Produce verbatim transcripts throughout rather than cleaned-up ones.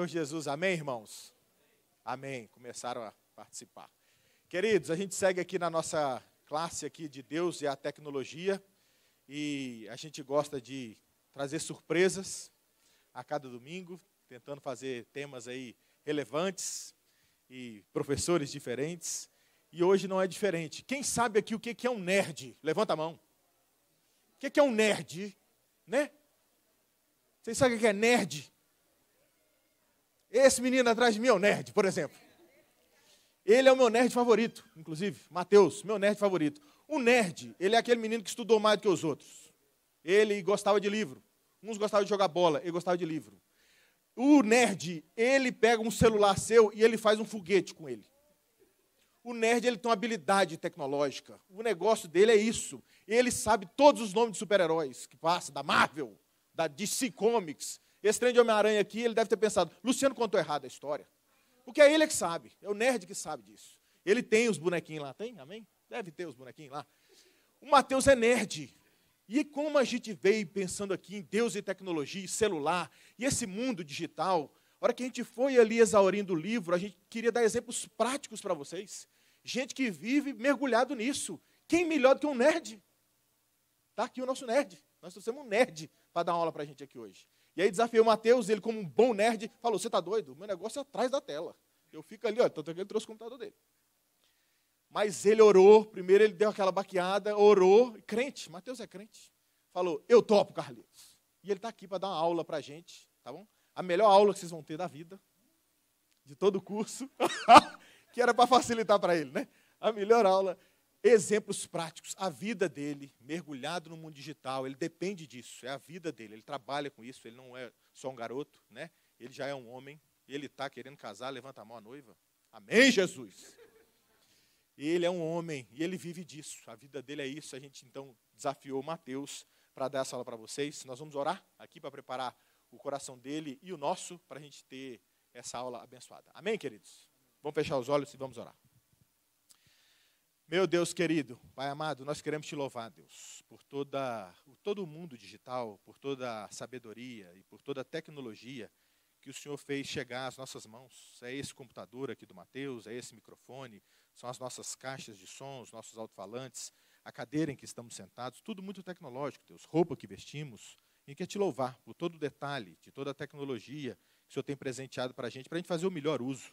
Senhor Jesus. Amém, irmãos? Amém. Começaram a participar. Queridos, a gente segue aqui na nossa classe aqui de Deus e a tecnologia. E a gente gosta de trazer surpresas a cada domingo, tentando fazer temas aí relevantes e professores diferentes. E hoje não é diferente. Quem sabe aqui o que é um nerd? Levanta a mão. O que é um nerd? Né? Vocês sabem o que é nerd? Esse menino atrás de mim é um nerd, por exemplo. Ele é o meu nerd favorito, inclusive. Matheus, meu nerd favorito. O nerd, ele é aquele menino que estudou mais do que os outros. Ele gostava de livro. Uns gostavam de jogar bola, ele gostava de livro. O nerd, ele pega um celular seu e ele faz um foguete com ele. O nerd, ele tem uma habilidade tecnológica. O negócio dele é isso. Ele sabe todos os nomes de super-heróis que passa, da Marvel, da D C Comics. Esse trem de Homem-Aranha aqui, ele deve ter pensado, Luciano contou errado a história. Porque é ele que sabe, é o nerd que sabe disso. Ele tem os bonequinhos lá, tem? Amém? Deve ter os bonequinhos lá. O Matheus é nerd. E como a gente veio pensando aqui em Deus e tecnologia, e celular, e esse mundo digital, a hora que a gente foi ali exaurindo o livro, a gente queria dar exemplos práticos para vocês. Gente que vive mergulhado nisso. Quem melhor do que um nerd? Está aqui o nosso nerd. Nós trouxemos um nerd para dar uma aula para a gente aqui hoje. E aí desafiei o Matheus, ele como um bom nerd, falou, você está doido? Meu negócio é atrás da tela. Eu fico ali, ó, tanto que ele trouxe o computador dele. Mas ele orou, primeiro ele deu aquela baqueada, orou, crente, Matheus é crente, falou, eu topo, Carlitos. E ele está aqui para dar uma aula para a gente, tá bom? A melhor aula que vocês vão ter da vida, de todo o curso, que era para facilitar para ele, né? A melhor aula, exemplos práticos, a vida dele, mergulhado no mundo digital, ele depende disso, é a vida dele, ele trabalha com isso, ele não é só um garoto, né? Ele já é um homem, ele está querendo casar, levanta a mão a noiva, amém, Jesus! Ele é um homem e ele vive disso. A vida dele é isso. A gente, então, desafiou o Matheus para dar essa aula para vocês. Nós vamos orar aqui para preparar o coração dele e o nosso para a gente ter essa aula abençoada. Amém, queridos? Vamos fechar os olhos e vamos orar. Meu Deus querido, Pai amado, nós queremos te louvar, Deus, por toda, todo o mundo digital, por toda a sabedoria e por toda a tecnologia que o Senhor fez chegar às nossas mãos. É esse computador aqui do Matheus, é esse microfone, são as nossas caixas de som, os nossos alto-falantes, a cadeira em que estamos sentados, tudo muito tecnológico, Deus, roupa que vestimos, e quer te louvar por todo o detalhe de toda a tecnologia que o Senhor tem presenteado para a gente, para a gente fazer o melhor uso.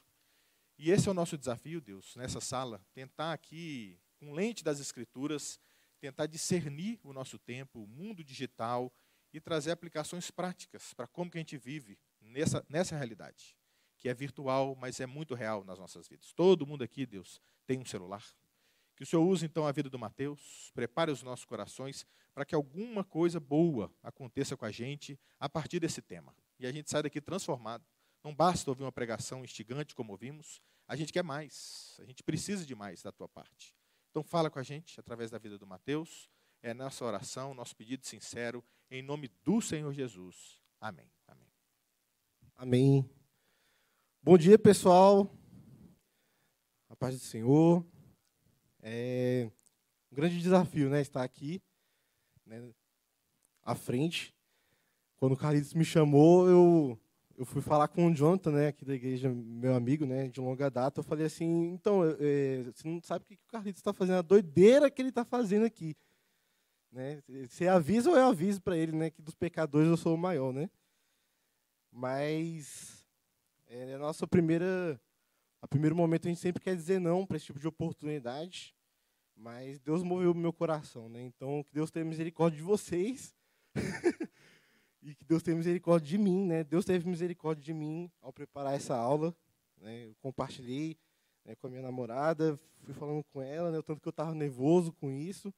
E esse é o nosso desafio, Deus, nessa sala, tentar aqui, com lente das Escrituras, tentar discernir o nosso tempo, o mundo digital, e trazer aplicações práticas para como que a gente vive nessa, nessa realidade, que é virtual, mas é muito real nas nossas vidas. Todo mundo aqui, Deus, tem um celular. Que o Senhor use, então, a vida do Matheus, prepare os nossos corações para que alguma coisa boa aconteça com a gente a partir desse tema. E a gente sai daqui transformado. Não basta ouvir uma pregação instigante, como ouvimos, a gente quer mais, a gente precisa de mais da tua parte. Então, fala com a gente através da vida do Matheus, é nossa oração, nosso pedido sincero, em nome do Senhor Jesus. Amém. Amém. Amém. Bom dia, pessoal. A paz do Senhor. É um grande desafio, né, estar aqui, né, à frente. Quando o Carlitos me chamou, eu, eu fui falar com o Jonathan, né, aqui da igreja, meu amigo, né, de longa data. Eu falei assim, então, é, você não sabe o que o Carlitos está fazendo, a doideira que ele está fazendo aqui. Né? Você avisa ou eu aviso para ele, né, que dos pecadores eu sou o maior, né? Mas... é a nossa primeira, a primeiro momento a gente sempre quer dizer não para esse tipo de oportunidade, mas Deus moveu o meu coração, né? Então que Deus tenha misericórdia de vocês e que Deus tenha misericórdia de mim, né? Deus teve misericórdia de mim ao preparar essa aula, né? Eu compartilhei, né, com a minha namorada, fui falando com ela, né? O tanto que eu estava nervoso com isso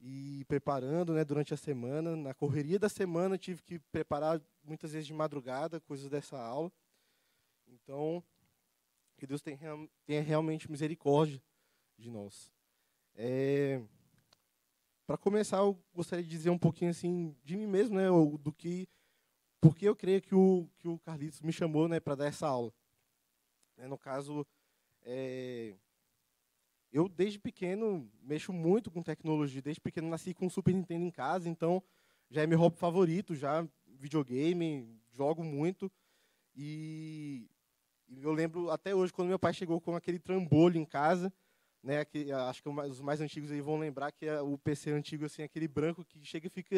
e preparando, né? Durante a semana, na correria da semana, tive que preparar muitas vezes de madrugada coisas dessa aula. Então, que Deus tenha, tenha realmente misericórdia de nós. É, para começar, eu gostaria de dizer um pouquinho assim de mim mesmo, né, do que, porque eu creio que o que o Carlitos me chamou, né, para dar essa aula. É, no caso, é, eu desde pequeno mexo muito com tecnologia. Desde pequeno nasci com um Super Nintendo em casa, então já é meu hobby favorito, já videogame, jogo muito e eu lembro até hoje, quando meu pai chegou com aquele trambolho em casa, né, que acho que os mais antigos aí vão lembrar que é o P C antigo, assim, aquele branco que chega e fica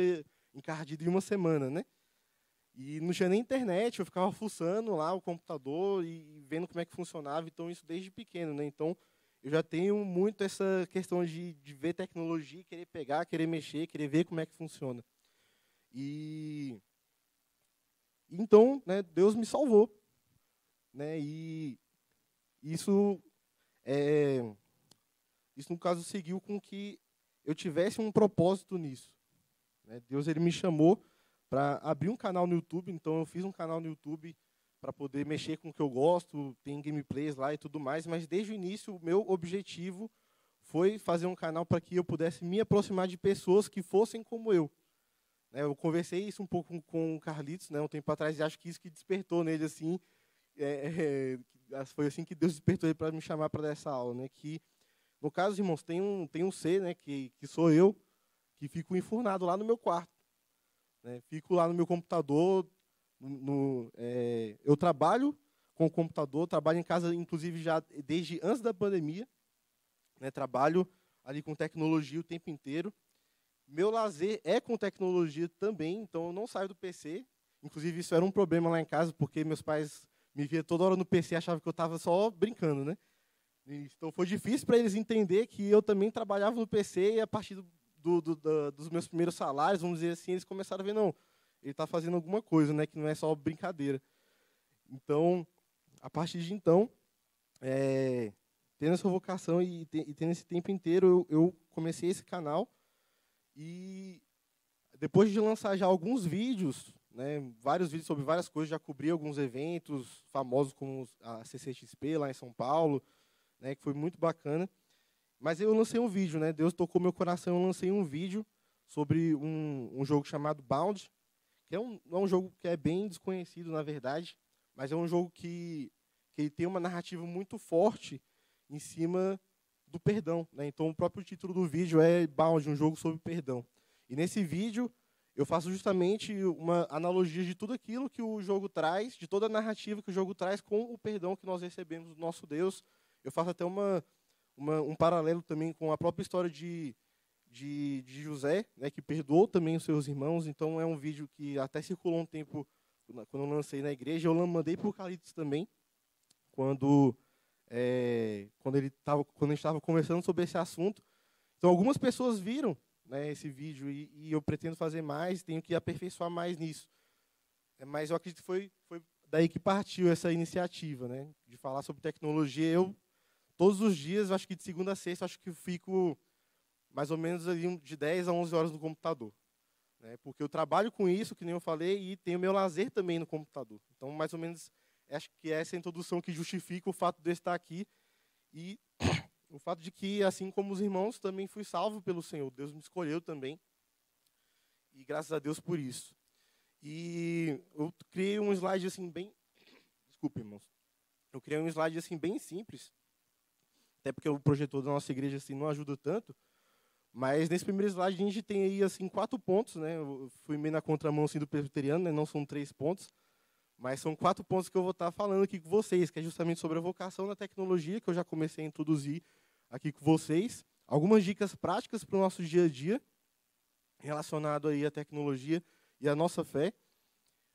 encardido em uma semana, né? E não tinha nem internet, eu ficava fuçando lá o computador e vendo como é que funcionava, então isso desde pequeno, né? Então eu já tenho muito essa questão de, de ver tecnologia, querer pegar, querer mexer, querer ver como é que funciona. E então, né, Deus me salvou, né? E isso é isso no caso seguiu com que eu tivesse um propósito nisso, né? Deus ele me chamou para abrir um canal no YouTube, então eu fiz um canal no YouTube para poder mexer com o que eu gosto, tem gameplays lá e tudo mais, mas desde o início o meu objetivo foi fazer um canal para que eu pudesse me aproximar de pessoas que fossem como eu. Eu conversei isso um pouco com o Carlitos, né, um tempo atrás, e acho que isso que despertou nele, assim, é, é, foi assim que Deus despertou ele para me chamar para essa aula, né, que, no caso, irmãos, tem um, tem um ser, né, que, que sou eu, que fico enfurnado lá no meu quarto, né, fico lá no meu computador, no, é, eu trabalho com o computador, trabalho em casa, inclusive, já desde antes da pandemia, né, trabalho ali com tecnologia o tempo inteiro. Meu lazer é com tecnologia também, então eu não saio do P C. Inclusive, isso era um problema lá em casa, porque meus pais me viam toda hora no P C e achavam que eu estava só brincando, né? Então, foi difícil para eles entender que eu também trabalhava no P C e, a partir do, do, do, do, dos meus primeiros salários, vamos dizer assim, eles começaram a ver, não, ele está fazendo alguma coisa, né, que não é só brincadeira. Então, a partir de então, é, tendo essa vocação e, e tendo esse tempo inteiro, eu, eu comecei esse canal. E depois de lançar já alguns vídeos, né, vários vídeos sobre várias coisas, já cobri alguns eventos famosos como a C C X P lá em São Paulo, né, que foi muito bacana. Mas eu lancei um vídeo, né, Deus tocou meu coração, eu lancei um vídeo sobre um, um jogo chamado Bound, que é um, é um jogo que é bem desconhecido, na verdade, mas é um jogo que, que ele tem uma narrativa muito forte em cima do perdão, né? Então o próprio título do vídeo é Bound, um jogo sobre perdão. E nesse vídeo eu faço justamente uma analogia de tudo aquilo que o jogo traz, de toda a narrativa que o jogo traz com o perdão que nós recebemos do nosso Deus. Eu faço até uma, uma, um paralelo também com a própria história de, de, de José, né, que perdoou também os seus irmãos. Então é um vídeo que até circulou um tempo, quando eu lancei na igreja, eu mandei para o Carlitos também, quando... É, quando, ele tava, quando a gente estava conversando sobre esse assunto. Então, algumas pessoas viram, né, esse vídeo e, e eu pretendo fazer mais, tenho que aperfeiçoar mais nisso. É, mas eu acredito que foi, foi daí que partiu essa iniciativa, né, de falar sobre tecnologia. Eu, todos os dias, acho que de segunda a sexta, acho que eu fico mais ou menos ali de dez a onze horas no computador, né, porque eu trabalho com isso, que nem eu falei, e tenho meu lazer também no computador. Então, mais ou menos... Acho que é essa introdução que justifica o fato de eu estar aqui e o fato de que, assim como os irmãos, também fui salvo pelo Senhor. Deus me escolheu também e graças a Deus por isso. E eu criei um slide assim bem... Desculpa, irmãos. Eu criei um slide assim bem simples, até porque o projetor da nossa igreja assim não ajuda tanto, mas nesse primeiro slide a gente tem aí assim quatro pontos, né? Eu fui meio na contramão assim do presbiteriano, né? Não são três pontos. Mas são quatro pontos que eu vou estar falando aqui com vocês, que é justamente sobre a vocação da tecnologia, que eu já comecei a introduzir aqui com vocês. Algumas dicas práticas para o nosso dia a dia, relacionado aí à tecnologia e à nossa fé.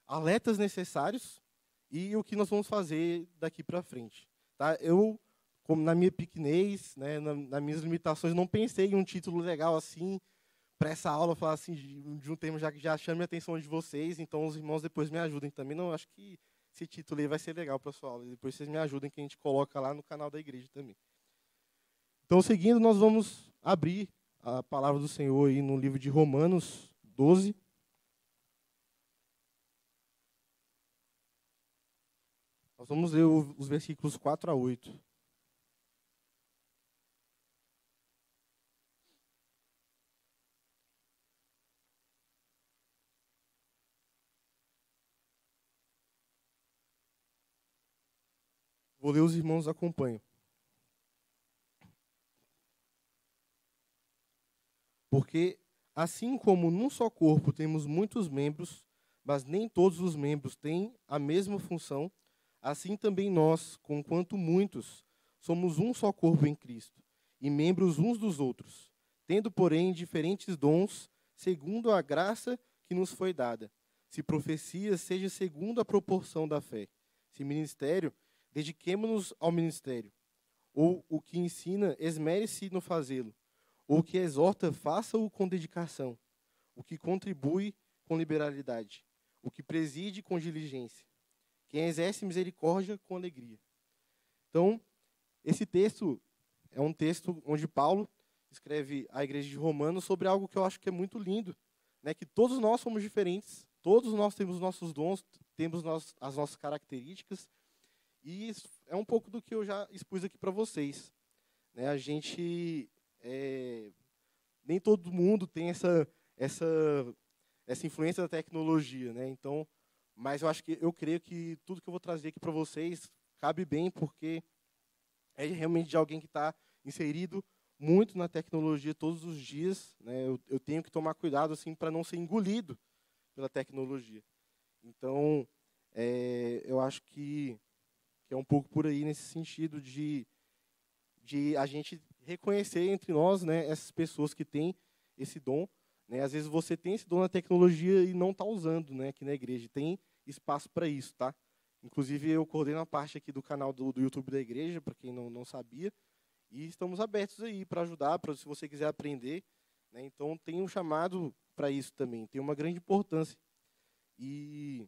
Alertas necessários e o que nós vamos fazer daqui para frente. Tá? Eu, como na minha pequenez, né, na, nas minhas limitações, não pensei em um título legal assim, para essa aula, falar assim, de um tema já que já chame a atenção de vocês, então os irmãos depois me ajudem também. Não, acho que esse título aí vai ser legal para a sua aula. Depois vocês me ajudem, que a gente coloca lá no canal da igreja também. Então, seguindo, nós vamos abrir a palavra do Senhor aí no livro de Romanos doze. Nós vamos ler os versículos quatro a oito. Vou ler, os irmãos acompanham. Porque, assim como num só corpo temos muitos membros, mas nem todos os membros têm a mesma função, Assim também nós, conquanto muitos, somos um só corpo em Cristo, e membros uns dos outros, tendo, porém, diferentes dons, segundo a graça que nos foi dada. Se profecia, seja segundo a proporção da fé. Se ministério, dediquemo-nos ao ministério. Ou o que ensina, esmere-se no fazê-lo. Ou o que exorta, faça-o com dedicação. O que contribui, com liberalidade. O que preside, com diligência. Quem exerce misericórdia, com alegria. Então, esse texto é um texto onde Paulo escreve à igreja de Romanos sobre algo que eu acho que é muito lindo, né? Que todos nós somos diferentes, todos nós temos nossos dons, temos nós, as nossas características, e isso é um pouco do que eu já expus aqui para vocês, né? A gente, é, nem todo mundo tem essa, essa, essa influência da tecnologia, né? Então, mas eu acho que eu creio que tudo que eu vou trazer aqui para vocês cabe bem, porque é realmente de alguém que está inserido muito na tecnologia todos os dias, né? eu, eu tenho que tomar cuidado assim para não ser engolido pela tecnologia. Então, é, eu acho que, que é um pouco por aí nesse sentido de, de a gente reconhecer entre nós, né, essas pessoas que têm esse dom, né? Às vezes você tem esse dom na tecnologia e não está usando, né, aqui na igreja. Tem espaço para isso, tá? Inclusive, eu coordeno a parte aqui do canal do, do YouTube da igreja, para quem não, não sabia. E estamos abertos aí para ajudar, pra, se você quiser aprender, né? Então, tem um chamado para isso também. Tem uma grande importância. E,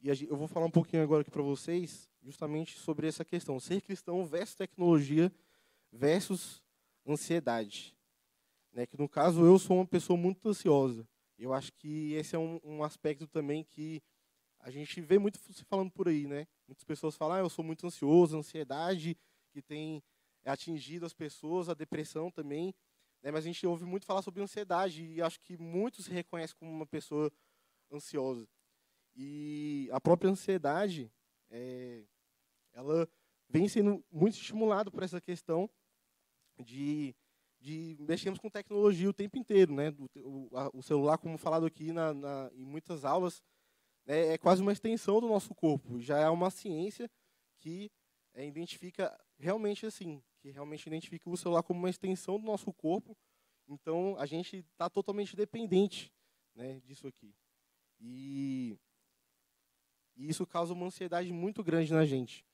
e a, eu vou falar um pouquinho agora aqui para vocês, justamente sobre essa questão. Ser cristão versus tecnologia versus ansiedade. Né? Que, no caso, eu sou uma pessoa muito ansiosa. Eu acho que esse é um, um aspecto também que a gente vê muito se falando por aí, né? Muitas pessoas falam, ah, eu sou muito ansioso, ansiedade que tem atingido as pessoas, a depressão também, né? Mas a gente ouve muito falar sobre ansiedade e acho que muitos se reconhecem como uma pessoa ansiosa. E a própria ansiedade, é, ela vem sendo muito estimulada por essa questão de, de mexermos com tecnologia o tempo inteiro, né? O, o celular, como falado aqui na, na, em muitas aulas, é, é quase uma extensão do nosso corpo. Já é uma ciência que é, identifica realmente assim, que realmente identifica o celular como uma extensão do nosso corpo. Então, a gente está totalmente dependente, né, disso aqui. E, e isso causa uma ansiedade muito grande na gente.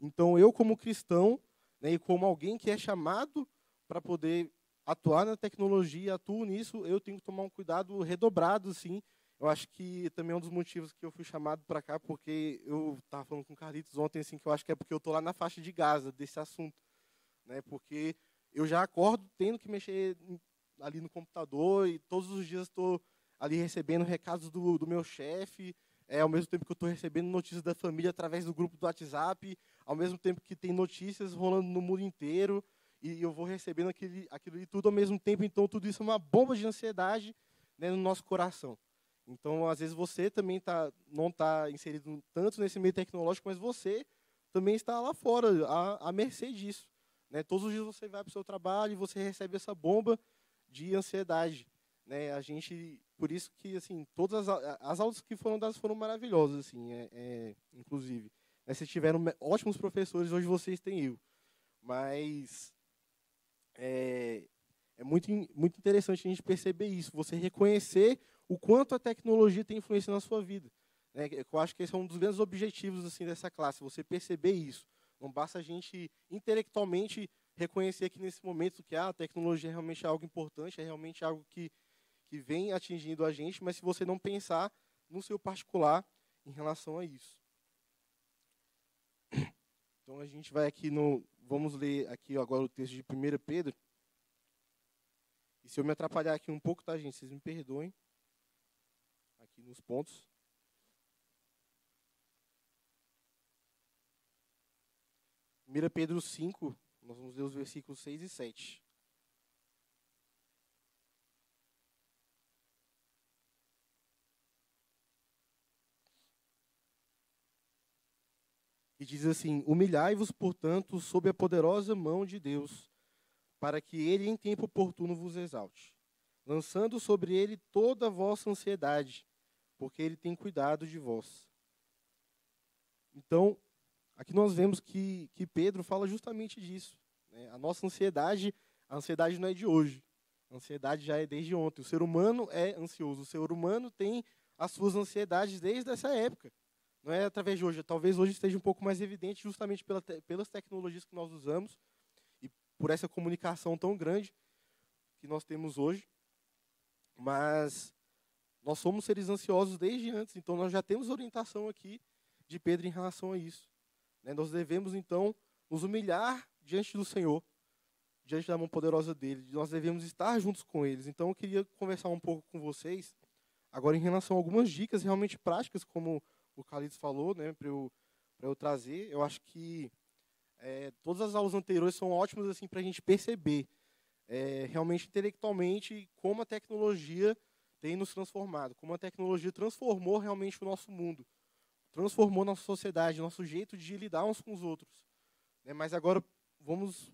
Então, eu como cristão, né, e como alguém que é chamado para poder atuar na tecnologia, atuo nisso, eu tenho que tomar um cuidado redobrado, assim. Eu acho que também é um dos motivos que eu fui chamado para cá, porque eu estava falando com o Carlitos ontem, assim, que eu acho que é porque eu estou lá na faixa de Gaza desse assunto, né? Porque eu já acordo tendo que mexer ali no computador e todos os dias estou ali recebendo recados do, do meu chefe, é, ao mesmo tempo que eu estou recebendo notícias da família através do grupo do WhatsApp, ao mesmo tempo que tem notícias rolando no mundo inteiro, e eu vou recebendo aquele, aquilo e tudo ao mesmo tempo. Então, tudo isso é uma bomba de ansiedade, né, no nosso coração. Então, às vezes, você também tá, não está inserido tanto nesse meio tecnológico, mas você também está lá fora, à, à mercê disso, né? Todos os dias você vai para o seu trabalho e você recebe essa bomba de ansiedade, né? A gente, por isso que, assim, todas as, as aulas que foram dadas foram maravilhosas, assim, é, é, inclusive. Né? Vocês tiveram ótimos professores, hoje vocês têm eu. Mas é, é muito, muito interessante a gente perceber isso, você reconhecer o quanto a tecnologia tem influência na sua vida, né? Eu acho que esse é um dos grandes objetivos, assim, dessa classe, você perceber isso. Não basta a gente intelectualmente reconhecer aqui nesse momento que ah, a tecnologia é realmente algo importante, é realmente algo que, que vem atingindo a gente, mas se você não pensar no seu particular em relação a isso. Então, a gente vai aqui, no, vamos ler aqui agora o texto de primeira Pedro. E se eu me atrapalhar aqui um pouco, tá, gente? Vocês me perdoem. Aqui nos pontos. primeira Pedro cinco, nós vamos ler os versículos seis e sete. E diz assim: humilhai-vos, portanto, sob a poderosa mão de Deus, para que ele em tempo oportuno vos exalte, lançando sobre ele toda a vossa ansiedade, porque ele tem cuidado de vós. Então, aqui nós vemos que, que Pedro fala justamente disso, né? A nossa ansiedade, a ansiedade não é de hoje. A ansiedade já é desde ontem. O ser humano é ansioso. O ser humano tem as suas ansiedades desde essa época. Não é através de hoje. Talvez hoje esteja um pouco mais evidente justamente pela te- pelas tecnologias que nós usamos e por essa comunicação tão grande que nós temos hoje. Mas nós somos seres ansiosos desde antes. Então, nós já temos orientação aqui de Pedro em relação a isso, né? Nós devemos, então, nos humilhar diante do Senhor, diante da mão poderosa dele, nós devemos estar juntos com eles. Então, eu queria conversar um pouco com vocês agora em relação a algumas dicas realmente práticas, como o Carlitos falou, né, para eu, para eu trazer. Eu acho que é, todas as aulas anteriores são ótimas assim, para a gente perceber é, realmente intelectualmente como a tecnologia tem nos transformado, como a tecnologia transformou realmente o nosso mundo, transformou nossa sociedade, nosso jeito de lidar uns com os outros, né? Mas agora vamos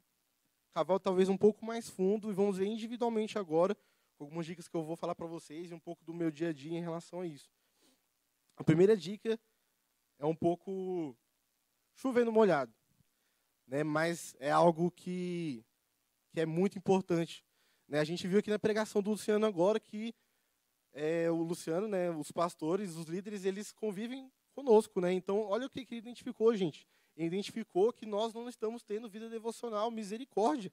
cavar talvez um pouco mais fundo e vamos ver individualmente agora algumas dicas que eu vou falar para vocês e um pouco do meu dia a dia em relação a isso. A primeira dica é um pouco chovendo molhado, né? Mas é algo que, que é muito importante, né? A gente viu aqui na pregação do Luciano agora que é, o Luciano, né, os pastores, os líderes, eles convivem conosco, né? Então, olha o que, que ele identificou, gente. Ele identificou que nós não estamos tendo vida devocional, misericórdia.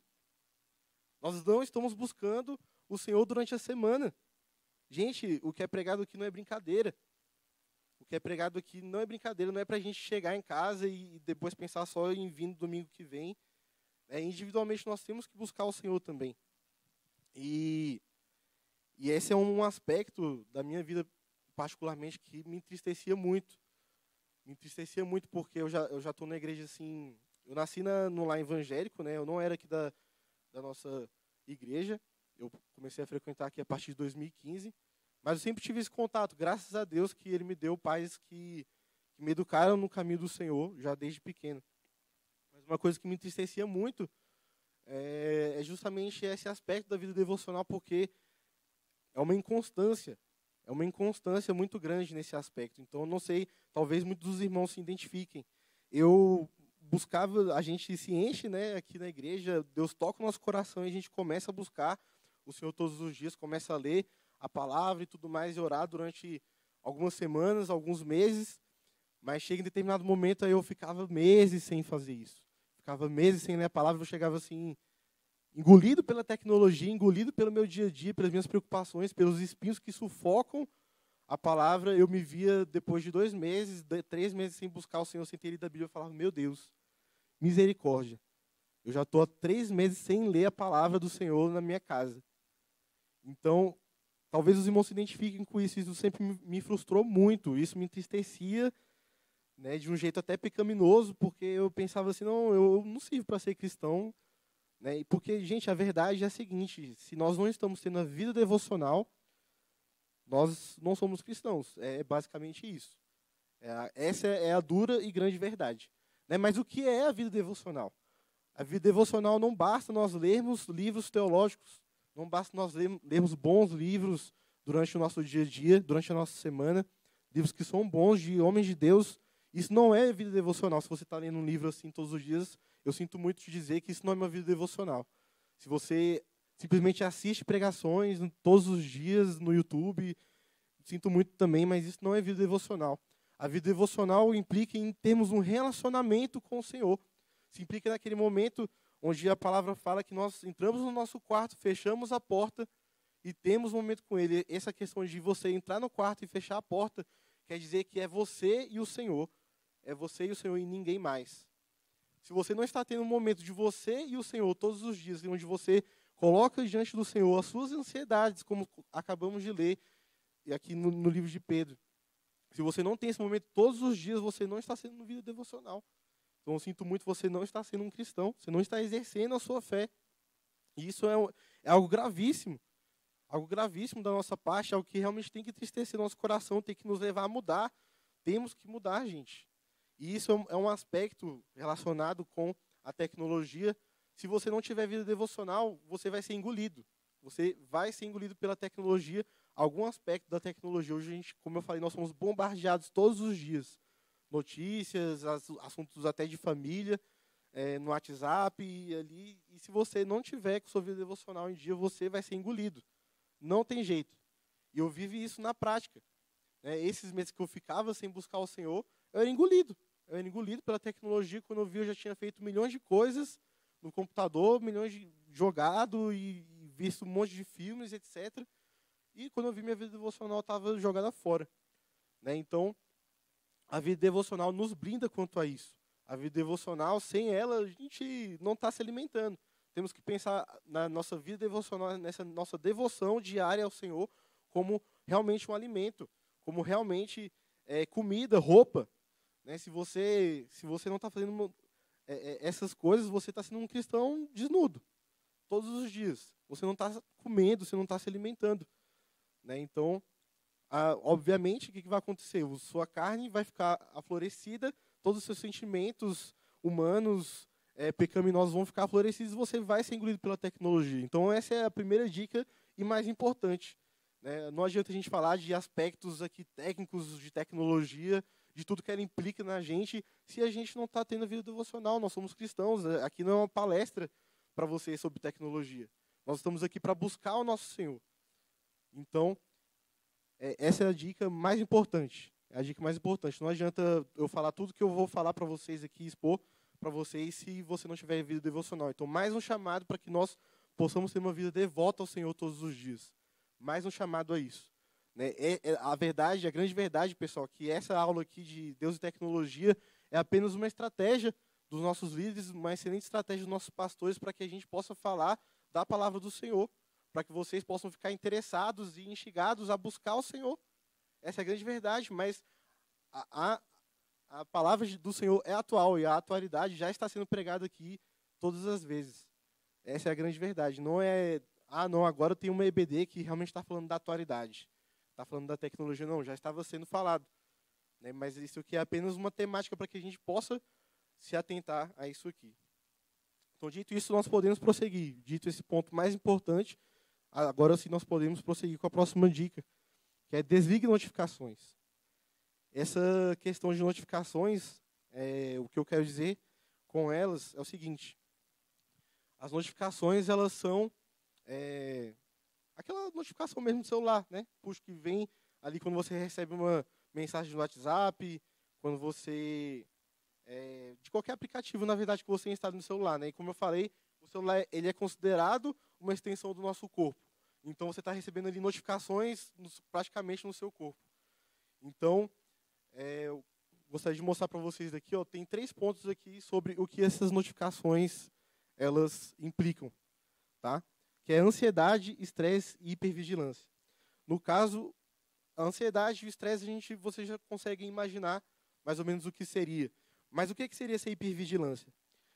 Nós não estamos buscando o Senhor durante a semana. Gente, o que é pregado aqui não é brincadeira. O que é pregado aqui não é brincadeira, não é para a gente chegar em casa e depois pensar só em vindo domingo que vem. É, individualmente, nós temos que buscar o Senhor também. E, e esse é um aspecto da minha vida, particularmente, que me entristecia muito. Me entristecia muito porque eu já eu já estou na igreja assim... Eu nasci na, no lar evangélico, né? Eu não era aqui da, da nossa igreja. Eu comecei a frequentar aqui a partir de dois mil e quinze. Mas eu sempre tive esse contato, graças a Deus, que ele me deu pais que, que me educaram no caminho do Senhor, já desde pequeno. Mas uma coisa que me entristecia muito é, é justamente esse aspecto da vida devocional, porque é uma inconstância. É uma inconstância muito grande nesse aspecto. Então, eu não sei, talvez muitos dos irmãos se identifiquem. Eu buscava, a gente se enche, né, aqui na igreja, Deus toca o nosso coração e a gente começa a buscar o Senhor todos os dias, começa a ler a palavra e tudo mais, e orar durante algumas semanas, alguns meses, mas chega em determinado momento, aí eu ficava meses sem fazer isso. Ficava meses sem ler a palavra, eu chegava assim... engolido pela tecnologia, engolido pelo meu dia a dia, pelas minhas preocupações, pelos espinhos que sufocam a palavra. Eu me via, depois de dois meses, de, três meses, sem buscar o Senhor, sem ter lido a Bíblia, eu falava, meu Deus, misericórdia. Eu já estou há três meses sem ler a palavra do Senhor na minha casa. Então, talvez os irmãos se identifiquem com isso. Isso sempre me frustrou muito, isso me entristecia, né, de um jeito até pecaminoso, porque eu pensava assim, não, eu não sirvo para ser cristão. Porque, gente, a verdade é a seguinte, se nós não estamos tendo a vida devocional, nós não somos cristãos. É basicamente isso. É, essa é a dura e grande verdade, né? Mas o que é a vida devocional? A vida devocional não basta nós lermos livros teológicos, não basta nós lermos bons livros durante o nosso dia a dia, durante a nossa semana, livros que são bons, de homens de Deus. Isso não é vida devocional. Se você está lendo um livro assim todos os dias... Eu sinto muito te dizer que isso não é uma vida devocional. Se você simplesmente assiste pregações todos os dias no YouTube, sinto muito também, mas isso não é vida devocional. A vida devocional implica em termos um relacionamento com o Senhor. Se implica naquele momento onde a palavra fala que nós entramos no nosso quarto, fechamos a porta e temos um momento com Ele. Essa questão de você entrar no quarto e fechar a porta quer dizer que é você e o Senhor. É você e o Senhor e ninguém mais. Se você não está tendo um momento de você e o Senhor todos os dias, onde você coloca diante do Senhor as suas ansiedades, como acabamos de ler aqui no, no livro de Pedro. Se você não tem esse momento todos os dias, você não está sendo uma vida devocional. Então, eu sinto muito, você não está sendo um cristão, você não está exercendo a sua fé. E isso é, um, é algo gravíssimo, algo gravíssimo da nossa parte, algo que realmente tem que entristecer nosso coração, tem que nos levar a mudar. Temos que mudar, gente. E isso é um aspecto relacionado com a tecnologia. Se você não tiver vida devocional, você vai ser engolido. Você vai ser engolido pela tecnologia, algum aspecto da tecnologia. Hoje, a gente, como eu falei, nós somos bombardeados todos os dias notícias, assuntos até de família, é, no WhatsApp e ali. E se você não tiver com sua vida devocional em dia, você vai ser engolido. Não tem jeito. E eu vivi isso na prática. É, esses meses que eu ficava sem buscar o Senhor, eu era engolido. Eu era engolido pela tecnologia. Quando eu vi, eu já tinha feito milhões de coisas no computador, milhões de jogado e visto um monte de filmes, etcétera. E quando eu vi, minha vida devocional estava jogada fora. Né? Então, a vida devocional nos blinda quanto a isso. A vida devocional, sem ela, a gente não está se alimentando. Temos que pensar na nossa vida devocional, nessa nossa devoção diária ao Senhor, como realmente um alimento, como realmente é, comida, roupa. Né? Se, você, se você não está fazendo uma, é, é, essas coisas, você está sendo um cristão desnudo, todos os dias. Você não está comendo, você não está se alimentando. Né? Então, a, obviamente, o que, que vai acontecer? O, sua carne vai ficar aflorescida, todos os seus sentimentos humanos, é, pecaminosos vão ficar aflorescidos, e você vai ser engolido pela tecnologia. Então, essa é a primeira dica e mais importante. É, não adianta a gente falar de aspectos aqui técnicos, de tecnologia, de tudo que ela implica na gente, se a gente não está tendo vida devocional. Nós somos cristãos, aqui não é uma palestra para vocês sobre tecnologia. Nós estamos aqui para buscar o nosso Senhor. Então, é, essa é a dica mais importante. É a dica mais importante. Não adianta eu falar tudo que eu vou falar para vocês aqui, expor para vocês, se você não tiver vida devocional. Então, mais um chamado para que nós possamos ter uma vida devota ao Senhor todos os dias. Mais um chamado a isso. Né? É, é a verdade, a grande verdade, pessoal, que essa aula aqui de Deus e tecnologia é apenas uma estratégia dos nossos líderes, uma excelente estratégia dos nossos pastores para que a gente possa falar da palavra do Senhor, para que vocês possam ficar interessados e instigados a buscar o Senhor. Essa é a grande verdade, mas a, a, a palavra do Senhor é atual e a atualidade já está sendo pregada aqui todas as vezes. Essa é a grande verdade. Não é... Ah, não, agora tem uma E B D que realmente está falando da atualidade. Está falando da tecnologia. Não, já estava sendo falado. Né? Mas isso aqui é apenas uma temática para que a gente possa se atentar a isso aqui. Então, dito isso, nós podemos prosseguir. Dito esse ponto mais importante, agora sim nós podemos prosseguir com a próxima dica, que é desligue notificações. Essa questão de notificações, é, o que eu quero dizer com elas é o seguinte. As notificações, elas são... É, aquela notificação mesmo do celular, né? Puxa, que vem ali quando você recebe uma mensagem no WhatsApp, quando você... É, de qualquer aplicativo, na verdade, que você instala no celular. Né? E como eu falei, o celular ele é considerado uma extensão do nosso corpo. Então, você está recebendo ali notificações no, praticamente no seu corpo. Então, é, eu gostaria de mostrar para vocês aqui, ó, tem três pontos aqui sobre o que essas notificações elas implicam. Tá? Que é ansiedade, estresse e hipervigilância. No caso, a ansiedade e o estresse, a gente, vocês já conseguem imaginar mais ou menos o que seria. Mas o que seria essa hipervigilância?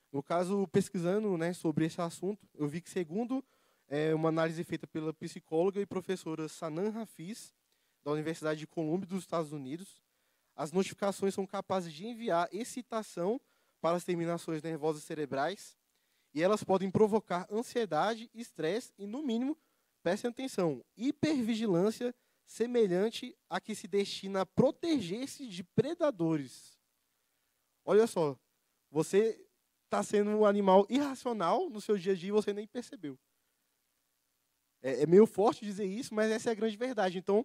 No caso, pesquisando, né, sobre esse assunto, eu vi que, segundo é, uma análise feita pela psicóloga e professora Sanam Raffiz, da Universidade de Columbia, dos Estados Unidos, as notificações são capazes de enviar excitação para as terminações nervosas cerebrais, e elas podem provocar ansiedade, estresse e, no mínimo, prestem atenção, hipervigilância semelhante à que se destina a proteger-se de predadores. Olha só, você está sendo um animal irracional no seu dia a dia e você nem percebeu. É, é meio forte dizer isso, mas essa é a grande verdade. Então,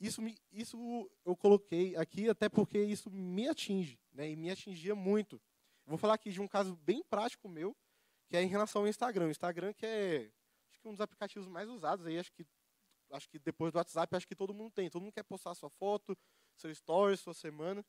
isso, me, isso eu coloquei aqui até porque isso me atinge, né, e me atingia muito. Vou falar aqui de um caso bem prático meu, que é em relação ao Instagram. O Instagram, que é acho que um dos aplicativos mais usados, aí, acho, que, acho que depois do WhatsApp, acho que todo mundo tem. Todo mundo quer postar sua foto, seu story, sua semana.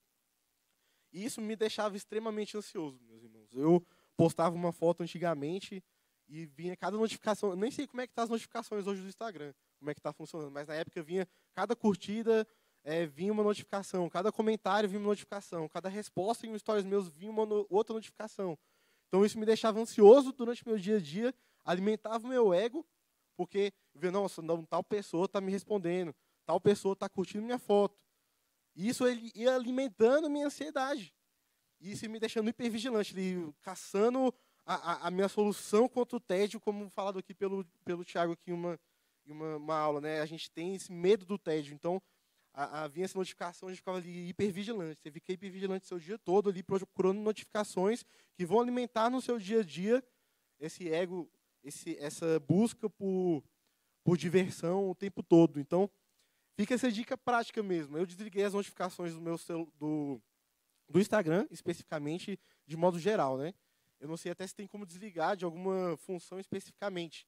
E isso me deixava extremamente ansioso, meus irmãos. Eu postava uma foto antigamente e vinha cada notificação. Eu nem sei como é que estão as notificações hoje do Instagram, como é que está funcionando. Mas na época vinha cada curtida, é, vinha uma notificação, cada comentário vinha uma notificação, cada resposta em stories meus vinha uma no, outra notificação. Então isso me deixava ansioso durante meu dia a dia, alimentava o meu ego, porque, nossa, não, tal pessoa está me respondendo, tal pessoa está curtindo minha foto. E isso ele ia alimentando a minha ansiedade. E isso me deixando hipervigilante, ele caçando a, a, a minha solução contra o tédio, como falado aqui pelo, pelo Thiago aqui em uma, uma, uma aula. Né? A gente tem esse medo do tédio, então a, a, vinha essa notificação, a gente ficava ali hipervigilante. Você fica hipervigilante o seu dia todo, ali procurando notificações que vão alimentar no seu dia a dia esse ego, esse, essa busca por, por diversão o tempo todo. Então, fica essa dica prática mesmo. Eu desliguei as notificações do, meu celu do, do Instagram, especificamente, de modo geral, né? Eu não sei até se tem como desligar de alguma função especificamente.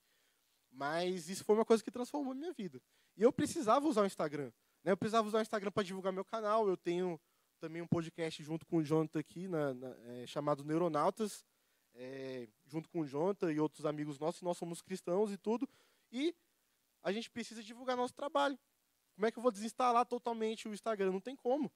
Mas isso foi uma coisa que transformou a minha vida. E eu precisava usar o Instagram. Né? Eu precisava usar o Instagram para divulgar meu canal. Eu tenho também um podcast junto com o Jonathan aqui, na, na, é, chamado Neuronautas, é, junto com o Jonathan e outros amigos nossos. Nós somos cristãos e tudo. E a gente precisa divulgar nosso trabalho. Como é que eu vou desinstalar totalmente o Instagram? Não tem como.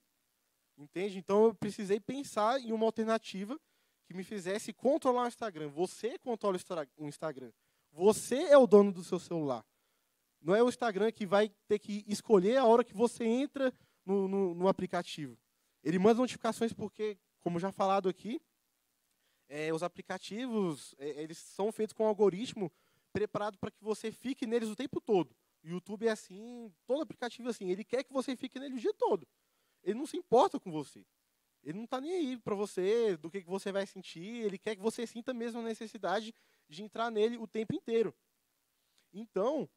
Entende? Então, eu precisei pensar em uma alternativa que me fizesse controlar o Instagram. Você controla o Instagram. Você é o dono do seu celular. Não é o Instagram que vai ter que escolher a hora que você entra no, no, no aplicativo. Ele manda notificações porque, como já falado aqui, é, os aplicativos é, eles são feitos com um algoritmo preparado para que você fique neles o tempo todo. O YouTube é assim, todo aplicativo é assim. Ele quer que você fique nele o dia todo. Ele não se importa com você. Ele não está nem aí para você, do que você vai sentir. Ele quer que você sinta mesmo a necessidade de entrar nele o tempo inteiro. Então,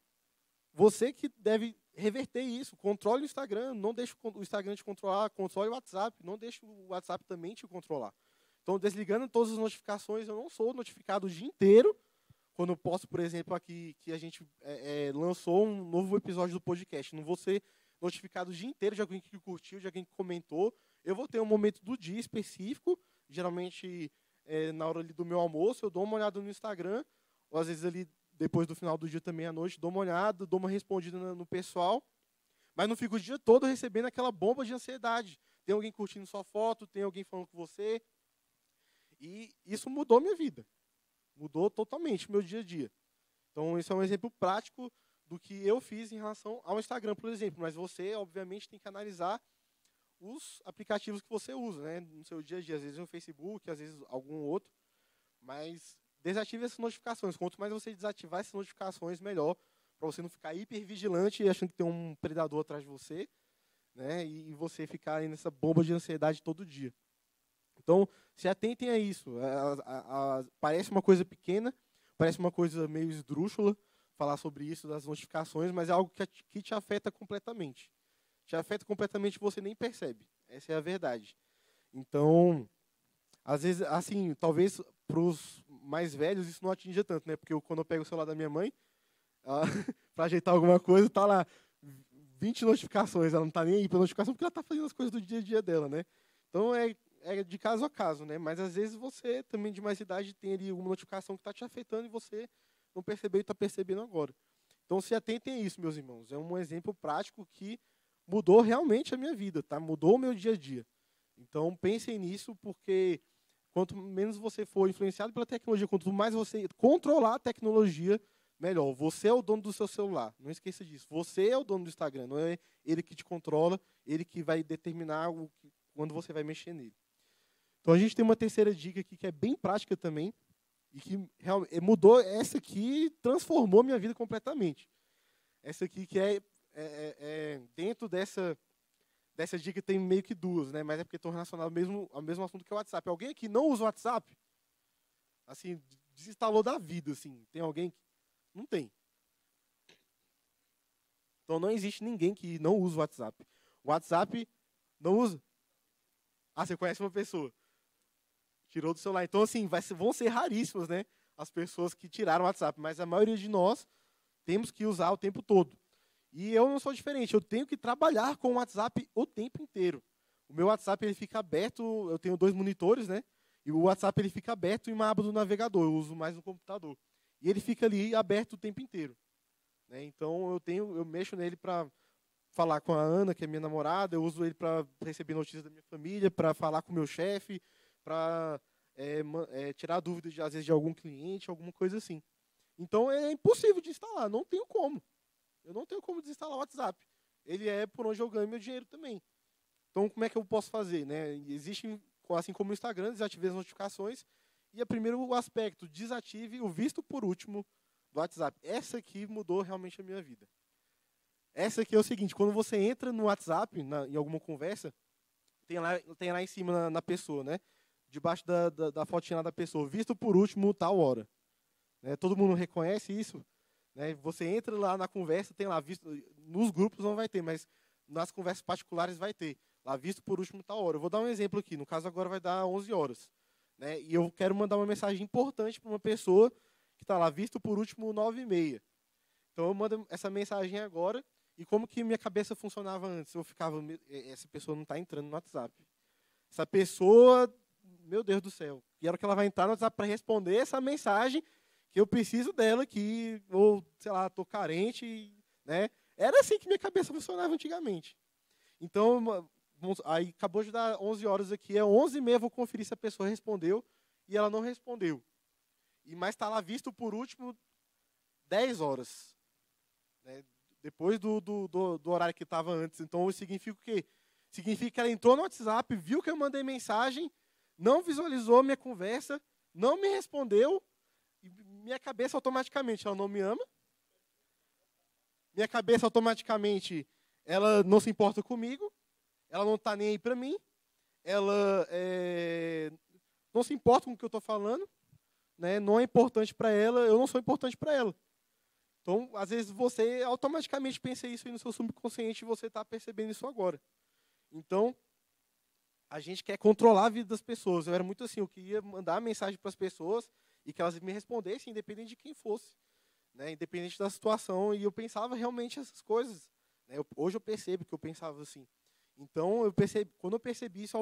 você que deve reverter isso. Controle o Instagram. Não deixe o Instagram te controlar. Controle o WhatsApp. Não deixe o WhatsApp também te controlar. Então, desligando todas as notificações, eu não sou notificado o dia inteiro. Quando eu posto, por exemplo, aqui que a gente é, é, lançou um novo episódio do podcast. Não vou ser notificado o dia inteiro de alguém que curtiu, de alguém que comentou. Eu vou ter um momento do dia específico, geralmente é, na hora ali do meu almoço, eu dou uma olhada no Instagram, ou às vezes ali depois do final do dia também à noite, dou uma olhada, dou uma respondida no, no pessoal, mas não fico o dia todo recebendo aquela bomba de ansiedade. Tem alguém curtindo sua foto, tem alguém falando com você, e isso mudou minha vida, mudou totalmente o meu dia a dia. Então, esse é um exemplo prático do que eu fiz em relação ao Instagram, por exemplo, mas você, obviamente, tem que analisar os aplicativos que você usa, né, no seu dia a dia, às vezes no Facebook, às vezes algum outro, mas desative essas notificações. Quanto mais você desativar essas notificações, melhor, para você não ficar hipervigilante achando que tem um predador atrás de você, né, e você ficar aí nessa bomba de ansiedade todo dia. Então, se atentem a isso. A, a, a, parece uma coisa pequena, parece uma coisa meio esdrúxula falar sobre isso, das notificações, mas é algo que, que te afeta completamente. Te afeta completamente, você nem percebe. Essa é a verdade. Então, às vezes, assim, talvez para os mais velhos isso não atinja tanto, né? Porque eu, quando eu pego o celular da minha mãe, para ajeitar alguma coisa, tá lá vinte notificações. Ela não tá nem aí para notificação porque ela tá fazendo as coisas do dia a dia dela, né? Então, é, é de caso a caso, né? Mas, às vezes, você também de mais idade tem ali uma notificação que tá te afetando e você não percebeu e tá percebendo agora. Então, se atentem a isso, meus irmãos. É um exemplo prático que mudou realmente a minha vida, tá? Mudou o meu dia a dia. Então, pensem nisso, porque quanto menos você for influenciado pela tecnologia, quanto mais você controlar a tecnologia, melhor. Você é o dono do seu celular, não esqueça disso. Você é o dono do Instagram, não é ele que te controla, ele que vai determinar o que, quando você vai mexer nele. Então, a gente tem uma terceira dica aqui, que é bem prática também, e que realmente mudou, essa aqui transformou minha vida completamente. Essa aqui que é... É, é, dentro dessa, dessa dica tem meio que duas, né? Mas é porque estão relacionadas ao mesmo, ao mesmo assunto que o WhatsApp. Alguém aqui não usa o WhatsApp? Assim, desinstalou da vida, assim. Tem alguém que... Não tem. Então, não existe ninguém que não usa o WhatsApp. O WhatsApp não usa? Ah, você conhece uma pessoa. Tirou do celular. Então, assim, vai ser, vão ser raríssimas, né? As pessoas que tiraram o WhatsApp. Mas a maioria de nós temos que usar o tempo todo. E eu não sou diferente, eu tenho que trabalhar com o WhatsApp o tempo inteiro. O meu WhatsApp ele fica aberto, eu tenho dois monitores, né? E o WhatsApp ele fica aberto em uma aba do navegador, eu uso mais no computador. E ele fica ali aberto o tempo inteiro. Né? Então eu tenho, eu mexo nele para falar com a Ana, que é minha namorada, eu uso ele para receber notícias da minha família, para falar com o meu chefe, para é, é, tirar dúvidas, às vezes, de algum cliente, alguma coisa assim. Então é impossível de instalar, não tenho como. Eu não tenho como desinstalar o WhatsApp. Ele é por onde eu ganho meu dinheiro também. Então, como é que eu posso fazer? Né? Existe, assim como o Instagram, desative as notificações. E, primeiro, o aspecto, desative o visto por último do WhatsApp. Essa aqui mudou realmente a minha vida. Essa aqui é o seguinte, quando você entra no WhatsApp, na, em alguma conversa, tem lá, tem lá em cima na, na pessoa, né? Debaixo da, da, da fotinha lá da pessoa, visto por último, tal hora. Né? Todo mundo reconhece isso? Né? Você entra lá na conversa, tem lá visto, nos grupos não vai ter, mas nas conversas particulares vai ter. Lá visto por último, tal hora. Eu vou dar um exemplo aqui, no caso agora vai dar onze horas. Né? E eu quero mandar uma mensagem importante para uma pessoa que está lá visto por último, nove e meia. Então eu mando essa mensagem agora, e como que minha cabeça funcionava antes? Eu ficava, essa pessoa não está entrando no WhatsApp. Essa pessoa, meu Deus do céu, e era que ela vai entrar no WhatsApp para responder essa mensagem que eu preciso dela aqui, ou, sei lá, estou carente. Né? Era assim que minha cabeça funcionava antigamente. Então, aí acabou de dar onze horas aqui, é onze e meia, vou conferir se a pessoa respondeu, e ela não respondeu. E mas está lá visto, por último, dez horas. Né? Depois do, do, do, do horário que estava antes. Então, isso significa o quê? Significa que ela entrou no WhatsApp, viu que eu mandei mensagem, não visualizou minha conversa, não me respondeu, e minha cabeça automaticamente, ela não me ama. Minha cabeça automaticamente, ela não se importa comigo, ela não está nem aí para mim, ela é, não se importa com o que eu estou falando, né, não é importante para ela, eu não sou importante para ela. Então, às vezes, você automaticamente pensa isso aí no seu subconsciente e você está percebendo isso agora. Então, a gente quer controlar a vida das pessoas. Eu era muito assim, eu queria mandar mensagem para as pessoas e que elas me respondessem, independente de quem fosse, né, independente da situação. E eu pensava realmente essas coisas. Né, eu, hoje eu percebo que eu pensava assim. Então, eu percebi, quando eu percebi isso,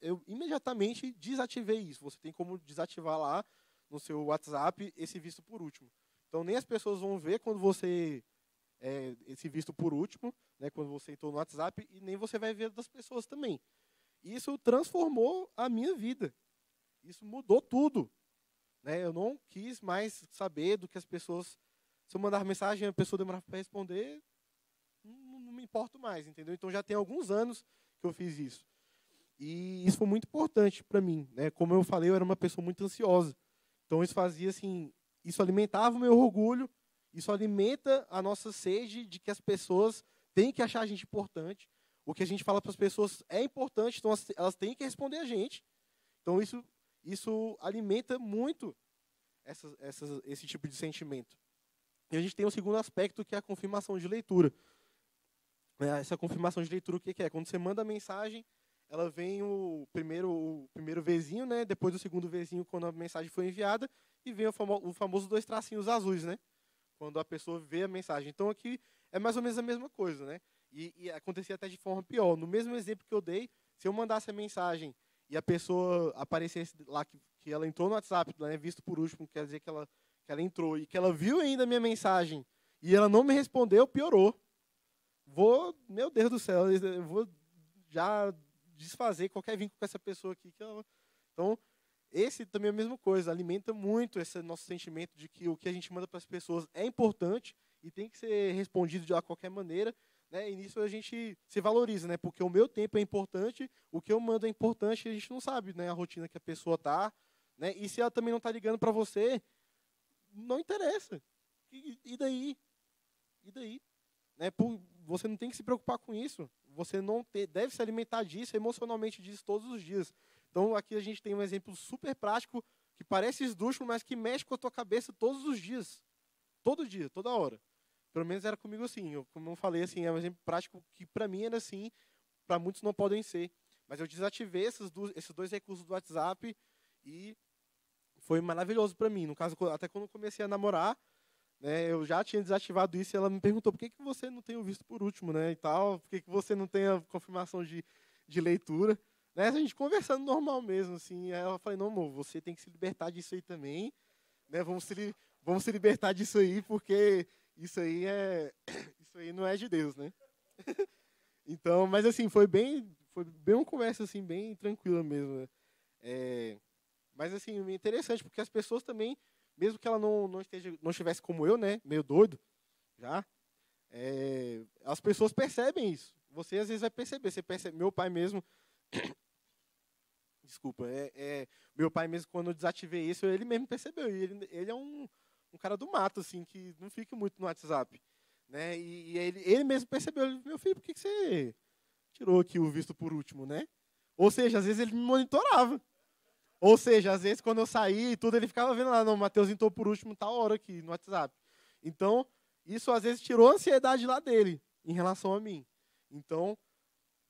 eu imediatamente desativei isso. Você tem como desativar lá no seu WhatsApp esse visto por último. Então, nem as pessoas vão ver quando você é, esse visto por último, né, quando você entrou no WhatsApp, e nem você vai ver das pessoas também. Isso transformou a minha vida. Isso mudou tudo. Né? Eu não quis mais saber do que as pessoas... Se eu mandar mensagem, a pessoa demorava para responder, não, não me importo mais, entendeu? Então, já tem alguns anos que eu fiz isso. E isso foi muito importante para mim. Né? Como eu falei, eu era uma pessoa muito ansiosa. Então, isso fazia assim... Isso alimentava o meu orgulho, isso alimenta a nossa sede de que as pessoas têm que achar a gente importante. O que a gente fala para as pessoas é importante, então elas têm que responder a gente. Então, isso, isso alimenta muito essa, essa, esse tipo de sentimento. E a gente tem um segundo aspecto, que é a confirmação de leitura. Essa confirmação de leitura, o que é? Quando você manda a mensagem, ela vem o primeiro, o primeiro vizinho, né? Depois do segundo vizinho, quando a mensagem foi enviada, e vem o, famo o famoso dois tracinhos azuis, né? Quando a pessoa vê a mensagem. Então, aqui é mais ou menos a mesma coisa, né? E, e acontecia até de forma pior. No mesmo exemplo que eu dei, se eu mandasse a mensagem e a pessoa aparecesse lá, que, que ela entrou no WhatsApp, né, visto por último, quer dizer que ela, que ela entrou, e que ela viu ainda a minha mensagem, e ela não me respondeu, piorou. Vou, meu Deus do céu, eu vou já desfazer qualquer vínculo com essa pessoa aqui. Que ela... Então, esse também é a mesma coisa, alimenta muito esse nosso sentimento de que o que a gente manda para as pessoas é importante e tem que ser respondido de qualquer maneira, né? E nisso a gente se valoriza, né? Porque o meu tempo é importante, o que eu mando é importante, e a gente não sabe, né, a rotina que a pessoa está, né? E se ela também não está ligando para você, não interessa. E, e daí? E daí? Né? Por, você não tem que se preocupar com isso, você não te, deve se alimentar disso, emocionalmente disso, todos os dias. Então, aqui a gente tem um exemplo super prático, que parece esdrúxulo, mas que mexe com a tua cabeça todos os dias. Todo dia, toda hora. Pelo menos era comigo assim. Eu, como eu falei, assim, é um exemplo prático que, para mim, era assim. Para muitos não podem ser. Mas eu desativei esses dois, esses dois recursos do WhatsApp e foi maravilhoso para mim. No caso, até quando eu comecei a namorar, né, eu já tinha desativado isso, e ela me perguntou por que, que você não tem o visto por último, né, e tal, por que, que você não tem a confirmação de, de leitura. Né, a gente conversando normal mesmo, assim. Aí eu falei, não, amor, você tem que se libertar disso aí também. Né, vamos, se vamos se libertar disso aí, porque isso aí, é, isso aí não é de Deus, né? Então, mas assim, foi bem, foi bem uma conversa assim, bem tranquila mesmo. Né? É, mas assim, interessante, porque as pessoas também, mesmo que ela não, não, esteja, não estivesse como eu, né, meio doido, já, é, as pessoas percebem isso. Você às vezes vai perceber, você percebe, meu pai mesmo... Desculpa, é, é, meu pai mesmo, quando eu desativei isso, ele mesmo percebeu. E ele, ele é um, um cara do mato, assim, que não fica muito no WhatsApp. Né? E, e ele, ele mesmo percebeu, meu filho, por que, que você tirou aqui o visto por último? Né? Ou seja, às vezes ele me monitorava. Ou seja, às vezes, quando eu saí e tudo, ele ficava vendo lá, não, o Matheus entrou por último tal hora aqui no WhatsApp. Então, isso às vezes tirou a ansiedade lá dele em relação a mim. Então,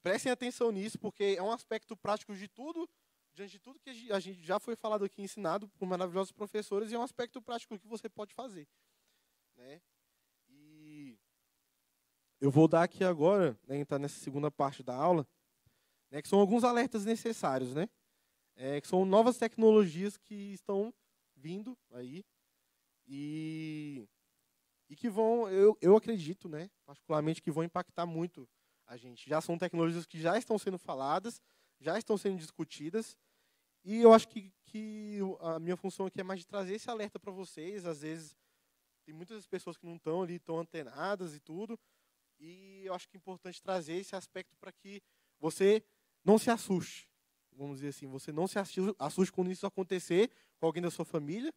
prestem atenção nisso, porque é um aspecto prático de tudo, diante de tudo que a gente já foi falado aqui, ensinado por maravilhosos professores, e é um aspecto prático que você pode fazer. Né? E eu vou dar aqui agora, né, entrar nessa segunda parte da aula, né, que são alguns alertas necessários, né? É, que são novas tecnologias que estão vindo aí e, e que vão, eu, eu acredito, né, particularmente, que vão impactar muito a gente. Já são tecnologias que já estão sendo faladas, já estão sendo discutidas, e eu acho que, que a minha função aqui é mais de trazer esse alerta para vocês. Às vezes, tem muitas pessoas que não estão ali, estão antenadas e tudo, e eu acho que é importante trazer esse aspecto para que você não se assuste. Vamos dizer assim, você não se assuste quando isso acontecer com alguém da sua família,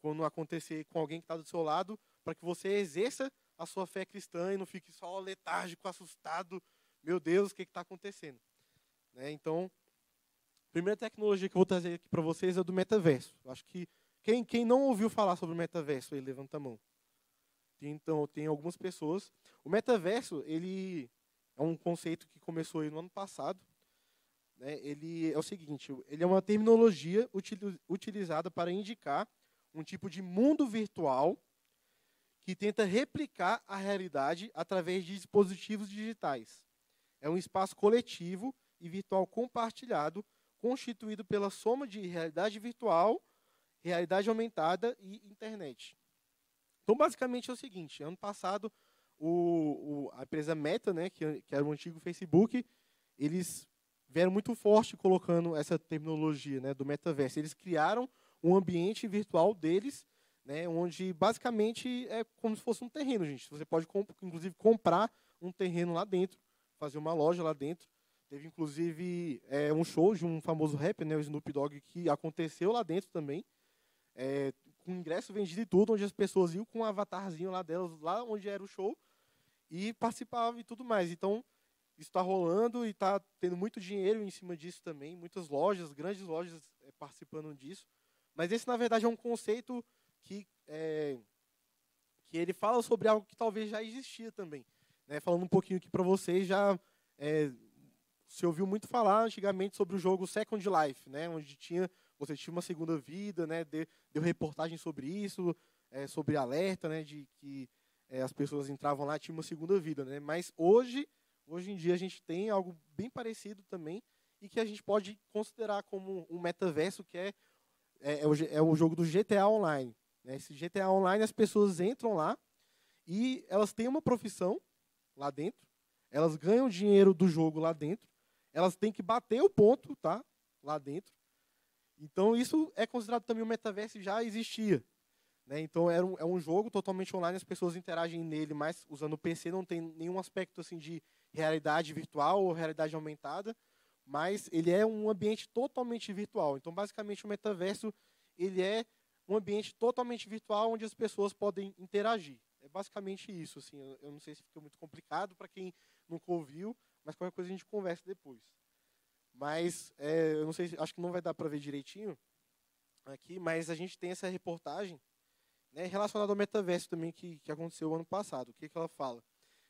quando acontecer com alguém que está do seu lado, para que você exerça a sua fé cristã e não fique só letárgico, assustado, meu Deus, o que está acontecendo? Né? Então, a primeira tecnologia que eu vou trazer aqui para vocês é a do metaverso. Eu acho que quem, quem não ouviu falar sobre o metaverso, aí levanta a mão. Então, tem algumas pessoas. O metaverso, ele é um conceito que começou aí no ano passado. Né, ele é o seguinte, ele é uma terminologia util, utilizada para indicar um tipo de mundo virtual que tenta replicar a realidade através de dispositivos digitais. É um espaço coletivo e virtual compartilhado, constituído pela soma de realidade virtual, realidade aumentada e internet. Então, basicamente, é o seguinte, ano passado, o, o, a empresa Meta, né, que, que era o antigo Facebook, eles vieram muito forte colocando essa terminologia, né, do metaverso. Eles criaram um ambiente virtual deles, né, onde basicamente é como se fosse um terreno, gente. Você pode, inclusive, comprar um terreno lá dentro, fazer uma loja lá dentro. Teve, inclusive, é, um show de um famoso rapper, né, o Snoop Dogg, que aconteceu lá dentro também, é, com ingresso vendido e tudo, onde as pessoas iam com um avatarzinho lá delas, lá onde era o show, e participavam e tudo mais. Então, isso está rolando e está tendo muito dinheiro em cima disso também, muitas lojas, grandes lojas é, participando disso. Mas esse, na verdade, é um conceito que, é, que ele fala sobre algo que talvez já existia também. Né? Falando um pouquinho aqui para vocês, já é, se ouviu muito falar antigamente sobre o jogo Second Life, né? Onde tinha, você tinha uma segunda vida, né? Deu, deu reportagem sobre isso, é, sobre alerta, né? De que é, as pessoas entravam lá e tinham uma segunda vida. Né? Mas hoje... Hoje em dia, a gente tem algo bem parecido também e que a gente pode considerar como um metaverso, que é, é, é, o, é o jogo do G T A Online. Né? Esse G T A Online, as pessoas entram lá e elas têm uma profissão lá dentro, elas ganham dinheiro do jogo lá dentro, elas têm que bater o ponto, tá? Lá dentro. Então, isso é considerado também um metaverso, já existia. Né? Então, é um, é um jogo totalmente online, as pessoas interagem nele, mas usando o P C não tem nenhum aspecto assim de realidade virtual ou realidade aumentada, mas ele é um ambiente totalmente virtual. Então, basicamente, o metaverso ele é um ambiente totalmente virtual onde as pessoas podem interagir. É basicamente isso. Assim, eu não sei se ficou muito complicado para quem nunca ouviu, mas qualquer coisa a gente conversa depois. Mas, é, eu não sei, acho que não vai dar para ver direitinho aqui, mas a gente tem essa reportagem, né, relacionada ao metaverso também que, que aconteceu ano passado. O que, que ela fala?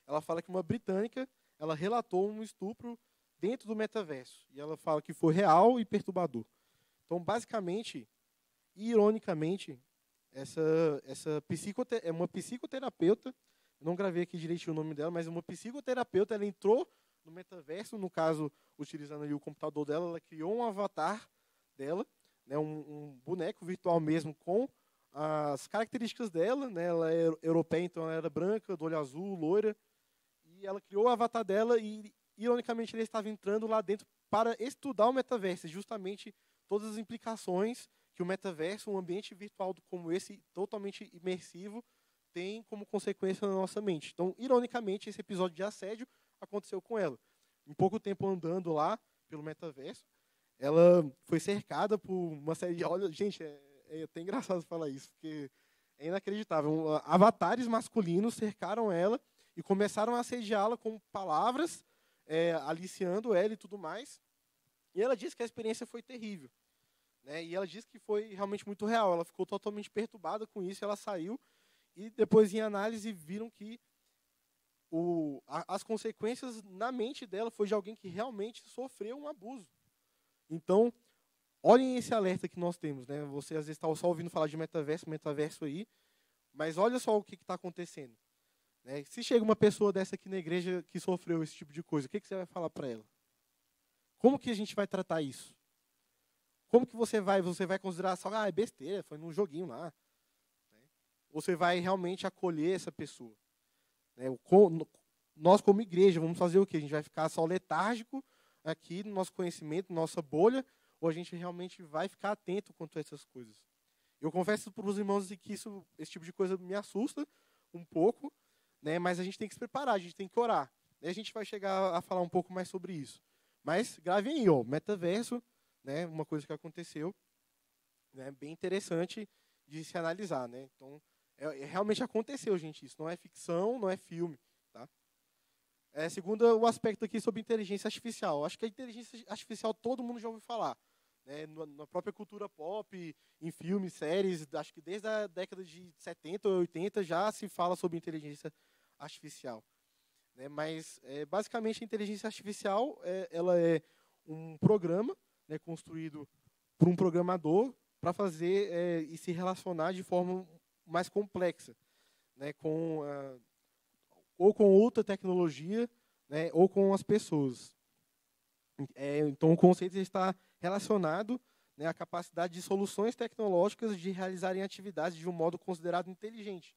Ela fala que uma britânica... ela relatou um estupro dentro do metaverso. E ela fala que foi real e perturbador. Então, basicamente, ironicamente, essa, essa psicote- é uma psicoterapeuta, não gravei aqui direitinho o nome dela, mas uma psicoterapeuta, ela entrou no metaverso, no caso, utilizando ali o computador dela, ela criou um avatar dela, né, um, um boneco virtual mesmo, com as características dela. Né, ela é europeia, então ela era branca, do olho azul, loira. E ela criou o avatar dela e, ironicamente, ele estava entrando lá dentro para estudar o metaverso, justamente todas as implicações que o metaverso, um ambiente virtual como esse, totalmente imersivo, tem como consequência na nossa mente. Então, ironicamente, esse episódio de assédio aconteceu com ela. Em pouco tempo andando lá pelo metaverso, ela foi cercada por uma série de... Olha, gente, é, é até engraçado falar isso, porque É inacreditável. Avatares masculinos cercaram ela e começaram a assediá-la com palavras, é, aliciando ela e tudo mais. E ela disse que a experiência foi terrível, né? E ela disse que foi realmente muito real. Ela ficou totalmente perturbada com isso, ela saiu. E depois, em análise, viram que o, a, as consequências na mente dela foi de alguém que realmente sofreu um abuso. Então, olhem esse alerta que nós temos, né? Você, às vezes, está só ouvindo falar de metaverso, metaverso aí, mas olha só o que está acontecendo, né? Se chega uma pessoa dessa aqui na igreja que sofreu esse tipo de coisa, o que, que você vai falar para ela? Como que a gente vai tratar isso? Como que você vai, você vai considerar só, ah, é besteira, foi num joguinho lá? Ou você vai realmente acolher essa pessoa? Né? Nós, como igreja, vamos fazer o quê? A gente vai ficar só letárgico aqui no nosso conhecimento, nossa bolha, ou a gente realmente vai ficar atento quanto a essas coisas? Eu confesso para os irmãos que isso, esse tipo de coisa me assusta um pouco, né? Mas a gente tem que se preparar, a gente tem que orar. E a gente vai chegar a falar um pouco mais sobre isso. Mas gravem aí, ó, metaverso, né? Uma coisa que aconteceu, né? Bem interessante de se analisar, né? Então, é, realmente aconteceu, gente, isso não é ficção, não é filme, tá? É, segundo o aspecto aqui sobre inteligência artificial. Acho que a inteligência artificial todo mundo já ouviu falar, né? Na própria cultura pop, em filmes, séries, acho que desde a década de setenta ou oitenta já se fala sobre inteligência artificial, né? Mas, é, basicamente, a inteligência artificial é, ela é um programa, né, construído por um programador para fazer é, e se relacionar de forma mais complexa, né, com a, ou com outra tecnologia, né, ou com as pessoas. É, então, o conceito está relacionado, né, à capacidade de soluções tecnológicas de realizarem atividades de um modo considerado inteligente,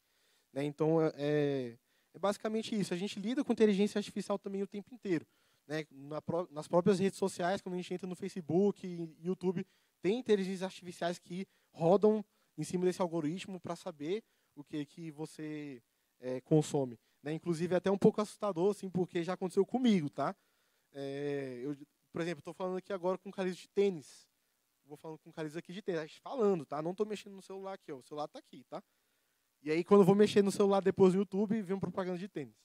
né. Então, é, é basicamente isso. A gente lida com inteligência artificial também o tempo inteiro, né, na pro, nas próprias redes sociais, quando a gente entra no Facebook, YouTube, tem inteligências artificiais que rodam em cima desse algoritmo para saber o que, que você é, consome, né? Inclusive, é até um pouco assustador, assim, porque já aconteceu comigo, tá? É, eu, por exemplo, estou falando aqui agora com o Carlitos de tênis. Vou falando com o Carlitos aqui de tênis. A gente falando, tá? Não estou mexendo no celular aqui, ó. O celular está aqui, tá? E aí, quando eu vou mexer no celular depois do YouTube, vem uma propaganda de tênis.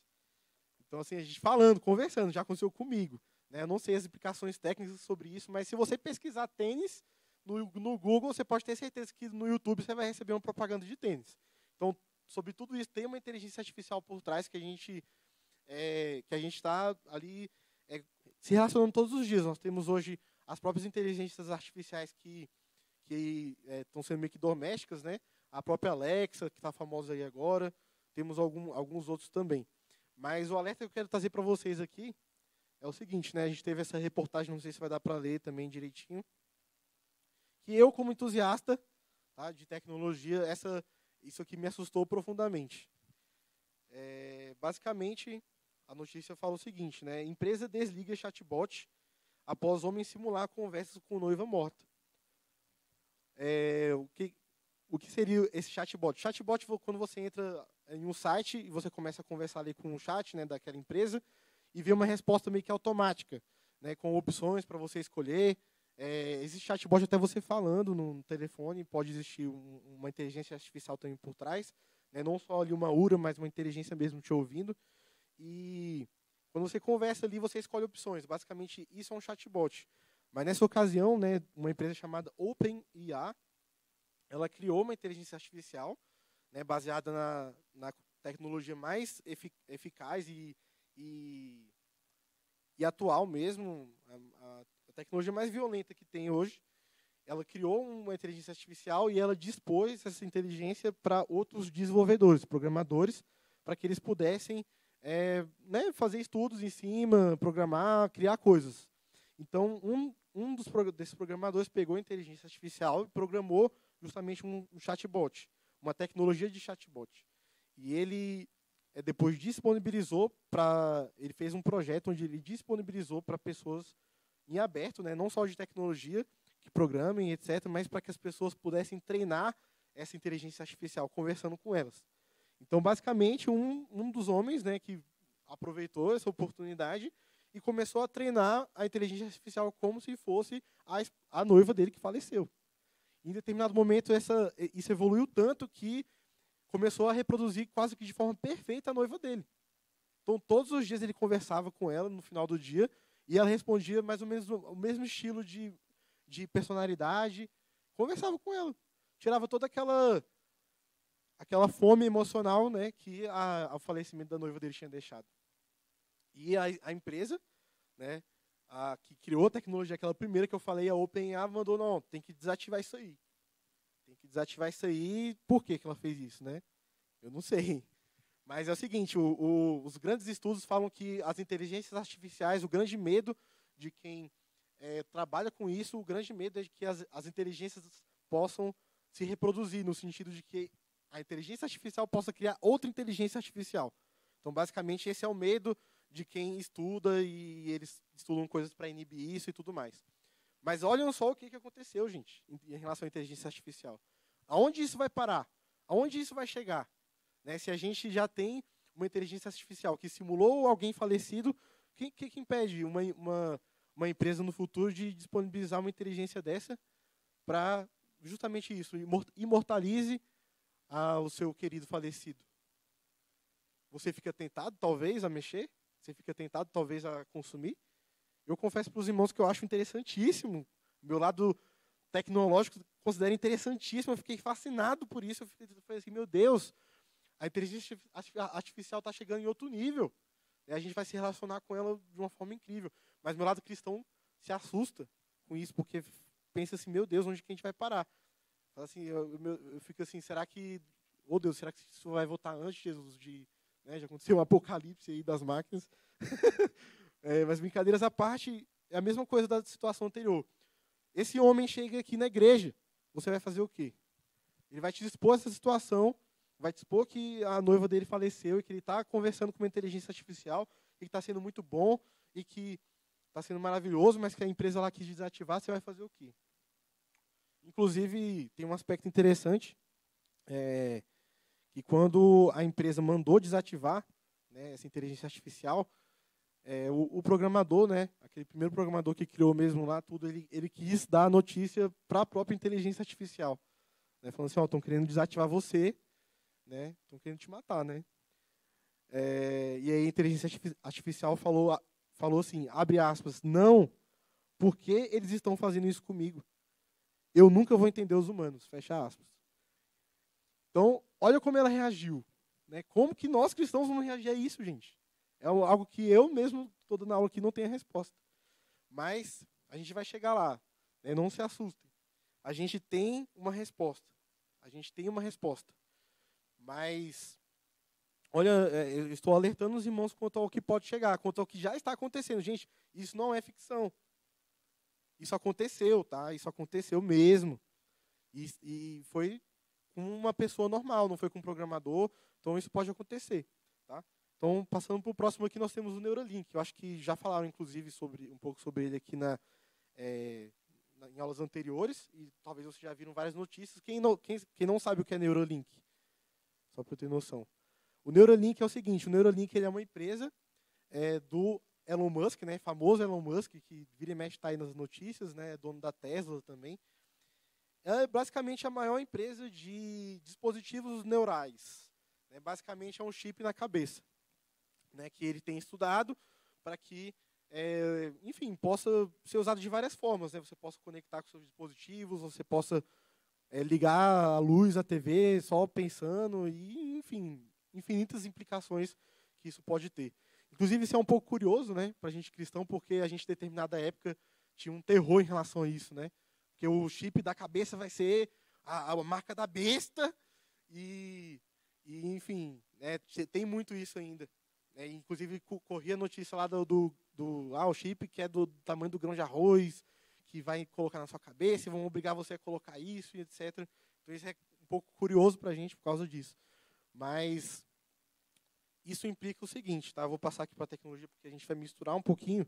Então, assim, a gente falando, conversando, já aconteceu comigo, né? Eu não sei as implicações técnicas sobre isso, mas se você pesquisar tênis No, no Google, você pode ter certeza que no YouTube você vai receber uma propaganda de tênis. Então, sobre tudo isso, tem uma inteligência artificial por trás que a gente é, que a gente está ali é, se relacionando todos os dias. Nós temos hoje as próprias inteligências artificiais que que estão é, sendo meio que domésticas, né? A própria Alexa, que está famosa aí agora. Temos algum, alguns outros também. Mas o alerta que eu quero trazer para vocês aqui é o seguinte, né? A gente teve essa reportagem, não sei se vai dar para ler também direitinho, que eu, como entusiasta, tá, de tecnologia, essa, isso aqui me assustou profundamente. É, basicamente, a notícia fala o seguinte, né? Empresa desliga chatbot após homem simular conversas com noiva morta. É, o, que, o que seria esse chatbot? Chatbot, quando você entra em um site e você começa a conversar ali com um chat, né, daquela empresa, e vê uma resposta meio que automática, né, com opções para você escolher. É, existe chatbot até você falando no telefone, pode existir um, uma inteligência artificial também por trás, né? Não só ali uma U R A, mas uma inteligência mesmo te ouvindo. E quando você conversa ali, você escolhe opções. Basicamente, isso é um chatbot. Mas nessa ocasião, né, uma empresa chamada OpenAI, ela criou uma inteligência artificial, né, baseada na, na tecnologia mais efic eficaz e, e, e atual mesmo, a, a A tecnologia mais violenta que tem hoje. Ela criou uma inteligência artificial e ela dispôs essa inteligência para outros desenvolvedores, programadores, para que eles pudessem é, né, fazer estudos em cima, programar, criar coisas. Então, um, um dos prog desses programadores pegou a inteligência artificial e programou justamente um, um chatbot, uma tecnologia de chatbot. E ele é, depois disponibilizou para... Ele fez um projeto onde ele disponibilizou para pessoas em aberto, né, não só de tecnologia, que programem, etcétera, mas para que as pessoas pudessem treinar essa inteligência artificial, conversando com elas. Então, basicamente, um, um dos homens, né, que aproveitou essa oportunidade e começou a treinar a inteligência artificial como se fosse a, a noiva dele que faleceu. Em determinado momento, essa, isso evoluiu tanto que começou a reproduzir quase que de forma perfeita a noiva dele. Então, todos os dias ele conversava com ela no final do dia e ela respondia mais ou menos o mesmo estilo de, de personalidade. Conversava com ela. Tirava toda aquela, aquela fome emocional, né, que a, o falecimento da noiva dele tinha deixado. E a, a empresa, né, a, que criou a tecnologia, aquela primeira que eu falei, a OpenAI, mandou, não, tem que desativar isso aí. Tem que desativar isso aí. Por que que ela fez isso, né? Eu não sei. Mas é o seguinte, o, o, os grandes estudos falam que as inteligências artificiais, o grande medo de quem é, trabalha com isso, o grande medo é de que as, as inteligências possam se reproduzir, no sentido de que a inteligência artificial possa criar outra inteligência artificial. Então, basicamente, esse é o medo de quem estuda, e eles estudam coisas para inibir isso e tudo mais. Mas olhem só o que, que aconteceu, gente, em, em relação à inteligência artificial. Aonde isso vai parar? Aonde isso vai chegar? Né, se a gente já tem uma inteligência artificial que simulou alguém falecido, o que, que, que impede uma, uma, uma empresa no futuro de disponibilizar uma inteligência dessa para justamente isso, imortalize a, o seu querido falecido? Você fica tentado, talvez, a mexer? Você fica tentado, talvez, a consumir? Eu confesso para os irmãos que eu acho interessantíssimo. Meu lado tecnológico considero interessantíssimo. Eu fiquei fascinado por isso. Eu fiquei, eu falei assim, meu Deus, a inteligência artificial está chegando em outro nível. E a gente vai se relacionar com ela de uma forma incrível. Mas meu lado cristão se assusta com isso, porque pensa assim, meu Deus, onde que a gente vai parar? Assim, eu, eu, eu fico assim, será que... Oh, Deus, será que isso vai voltar antes, Jesus? De, né, já aconteceu um apocalipse aí das máquinas. É, mas brincadeiras à parte, é a mesma coisa da situação anterior. Esse homem chega aqui na igreja, você vai fazer o quê? Ele vai te expor essa situação... Vai te expor que a noiva dele faleceu e que ele está conversando com uma inteligência artificial e que está sendo muito bom e que está sendo maravilhoso, mas que a empresa lá quis desativar, você vai fazer o quê? Inclusive, tem um aspecto interessante, é, que quando a empresa mandou desativar, né, essa inteligência artificial, é, o, o programador, né, aquele primeiro programador que criou mesmo lá tudo, ele, ele quis dar a notícia para a própria inteligência artificial. Né, falando assim, ó, estão querendo desativar você, né? Estão querendo te matar, né? É, e aí a inteligência artificial falou, falou assim, abre aspas, não, porque eles estão fazendo isso comigo? Eu nunca vou entender os humanos, fecha aspas. Então, olha como ela reagiu. Né? Como que nós cristãos vamos reagir a isso, gente? É algo que eu mesmo, toda na aula aqui, não tenho a resposta. Mas a gente vai chegar lá, né? Não se assustem. A gente tem uma resposta. A gente tem uma resposta. Mas, olha, eu estou alertando os irmãos quanto ao que pode chegar, quanto ao que já está acontecendo. Gente, isso não é ficção. Isso aconteceu, tá? Isso aconteceu mesmo. E, e foi com uma pessoa normal, não foi com um programador. Então, isso pode acontecer, tá? Então, passando para o próximo aqui, nós temos o Neuralink. Eu acho que já falaram, inclusive, sobre, um pouco sobre ele aqui na, é, na, em aulas anteriores. E talvez vocês já viram várias notícias. Quem não, quem, quem não sabe o que é Neuralink? Só para eu ter noção. O Neuralink é o seguinte, o Neuralink ele é uma empresa é, do Elon Musk, né, famoso Elon Musk, que vira e mexe está aí nas notícias, né, é dono da Tesla também. É basicamente a maior empresa de dispositivos neurais. É, basicamente é um chip na cabeça, né, que ele tem estudado para que, é, enfim, possa ser usado de várias formas. Né, você possa conectar com seus dispositivos, você possa... É ligar a luz, a T V, só pensando, e, enfim, infinitas implicações que isso pode ter. Inclusive, isso é um pouco curioso, né, para a gente cristão, porque a gente, em determinada época, tinha um terror em relação a isso, né? Porque o chip da cabeça vai ser a, a marca da besta, e, e enfim, né, tem muito isso ainda. É, inclusive, corria a notícia lá do, do, do ah, o chip que é do tamanho do grão de arroz, que vai colocar na sua cabeça, e vão obrigar você a colocar isso, etcétera. Então, isso é um pouco curioso para a gente por causa disso. Mas isso implica o seguinte, tá? Eu vou passar aqui para a tecnologia, porque a gente vai misturar um pouquinho,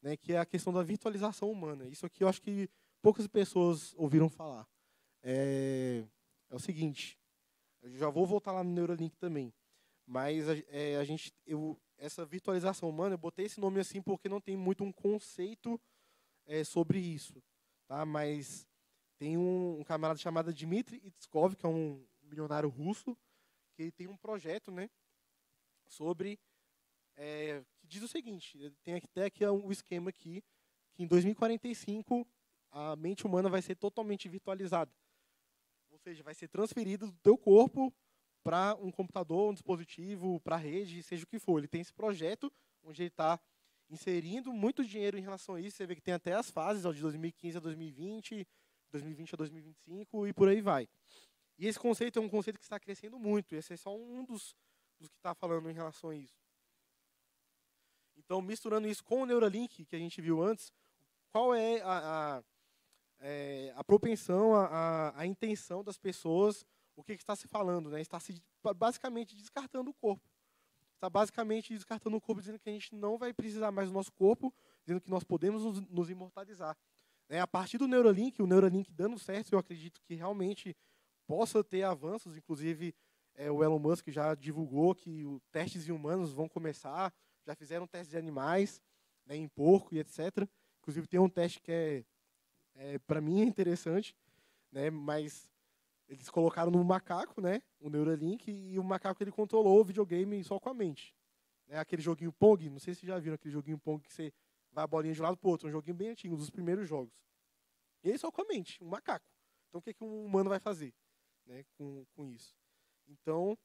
né, que é a questão da virtualização humana. Isso aqui eu acho que poucas pessoas ouviram falar. É, é o seguinte, eu já vou voltar lá no Neuralink também, mas a, é, a gente, eu, essa virtualização humana, eu botei esse nome assim porque não tem muito um conceito É sobre isso, tá? Mas tem um, um camarada chamado Dmitry Itskov, que é um milionário russo, que tem um projeto, né, sobre, é, que diz o seguinte, tem até aqui um esquema aqui, que em dois mil e quarenta e cinco a mente humana vai ser totalmente virtualizada. Ou seja, vai ser transferida do teu corpo para um computador, um dispositivo, para a rede, seja o que for. Ele tem esse projeto onde ele está inserindo muito dinheiro em relação a isso. Você vê que tem até as fases, ó, de dois mil e quinze a dois mil e vinte, dois mil e vinte a dois mil e vinte e cinco e por aí vai. E esse conceito é um conceito que está crescendo muito. Esse é só um dos, dos que está falando em relação a isso. Então, misturando isso com o Neuralink, que a gente viu antes, qual é a, a, é, a propensão, a, a intenção das pessoas, o que, que está se falando, né? Está se, basicamente descartando o corpo. Está basicamente descartando o corpo, dizendo que a gente não vai precisar mais do nosso corpo, dizendo que nós podemos nos, nos imortalizar. Né? A partir do Neuralink, o Neuralink dando certo, eu acredito que realmente possa ter avanços, inclusive é, o Elon Musk já divulgou que os testes em humanos vão começar, já fizeram testes de animais, né, em porco e etcétera. Inclusive tem um teste que é, é para mim é interessante, né, mas eles colocaram no macaco, né, o Neuralink, e o macaco ele controlou o videogame só com a mente. Né, aquele joguinho Pong, não sei se vocês já viram aquele joguinho Pong que você vai a bolinha de um lado para o outro, um joguinho bem antigo, um dos primeiros jogos. E ele só com a mente, um macaco. Então o que, é que um humano vai fazer, né, com, com isso? Então,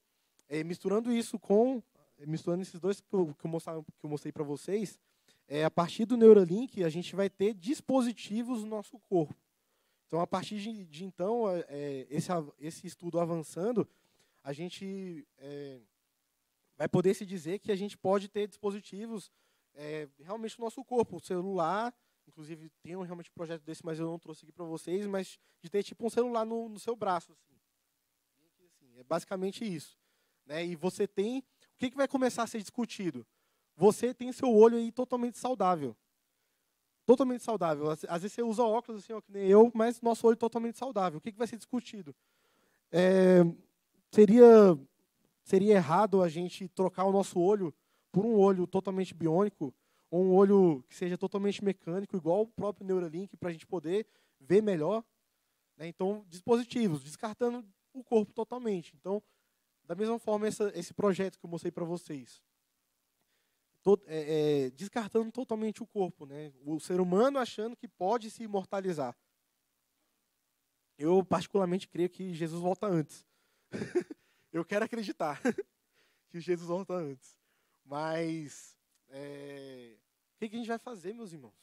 é, misturando isso com... misturando esses dois que eu, que eu, mostrar, que eu mostrei para vocês, é, a partir do Neuralink, a gente vai ter dispositivos no nosso corpo. Então, a partir de, de então, é, esse, esse estudo avançando, a gente é, vai poder se dizer que a gente pode ter dispositivos é, realmente no nosso corpo. O celular, inclusive, tem um, realmente um projeto desse, mas eu não trouxe aqui para vocês, mas de ter tipo um celular no, no seu braço. Assim. É basicamente isso. Né? E você tem... O que, que vai começar a ser discutido? Você tem seu olho aí totalmente saudável. Totalmente saudável. Às vezes você usa óculos, assim, ó, que nem eu, mas nosso olho totalmente saudável. O que, que vai ser discutido? É, seria, seria errado a gente trocar o nosso olho por um olho totalmente biônico, ou um olho que seja totalmente mecânico, igual o próprio Neuralink, para a gente poder ver melhor. Né? Então, dispositivos, descartando o corpo totalmente. Então, da mesma forma, essa, esse projeto que eu mostrei para vocês. Todo, é, é, descartando totalmente o corpo. Né? O ser humano achando que pode se imortalizar. Eu, particularmente, creio que Jesus volta antes. Eu quero acreditar que Jesus volta antes. Mas, é, o que, que a gente vai fazer, meus irmãos?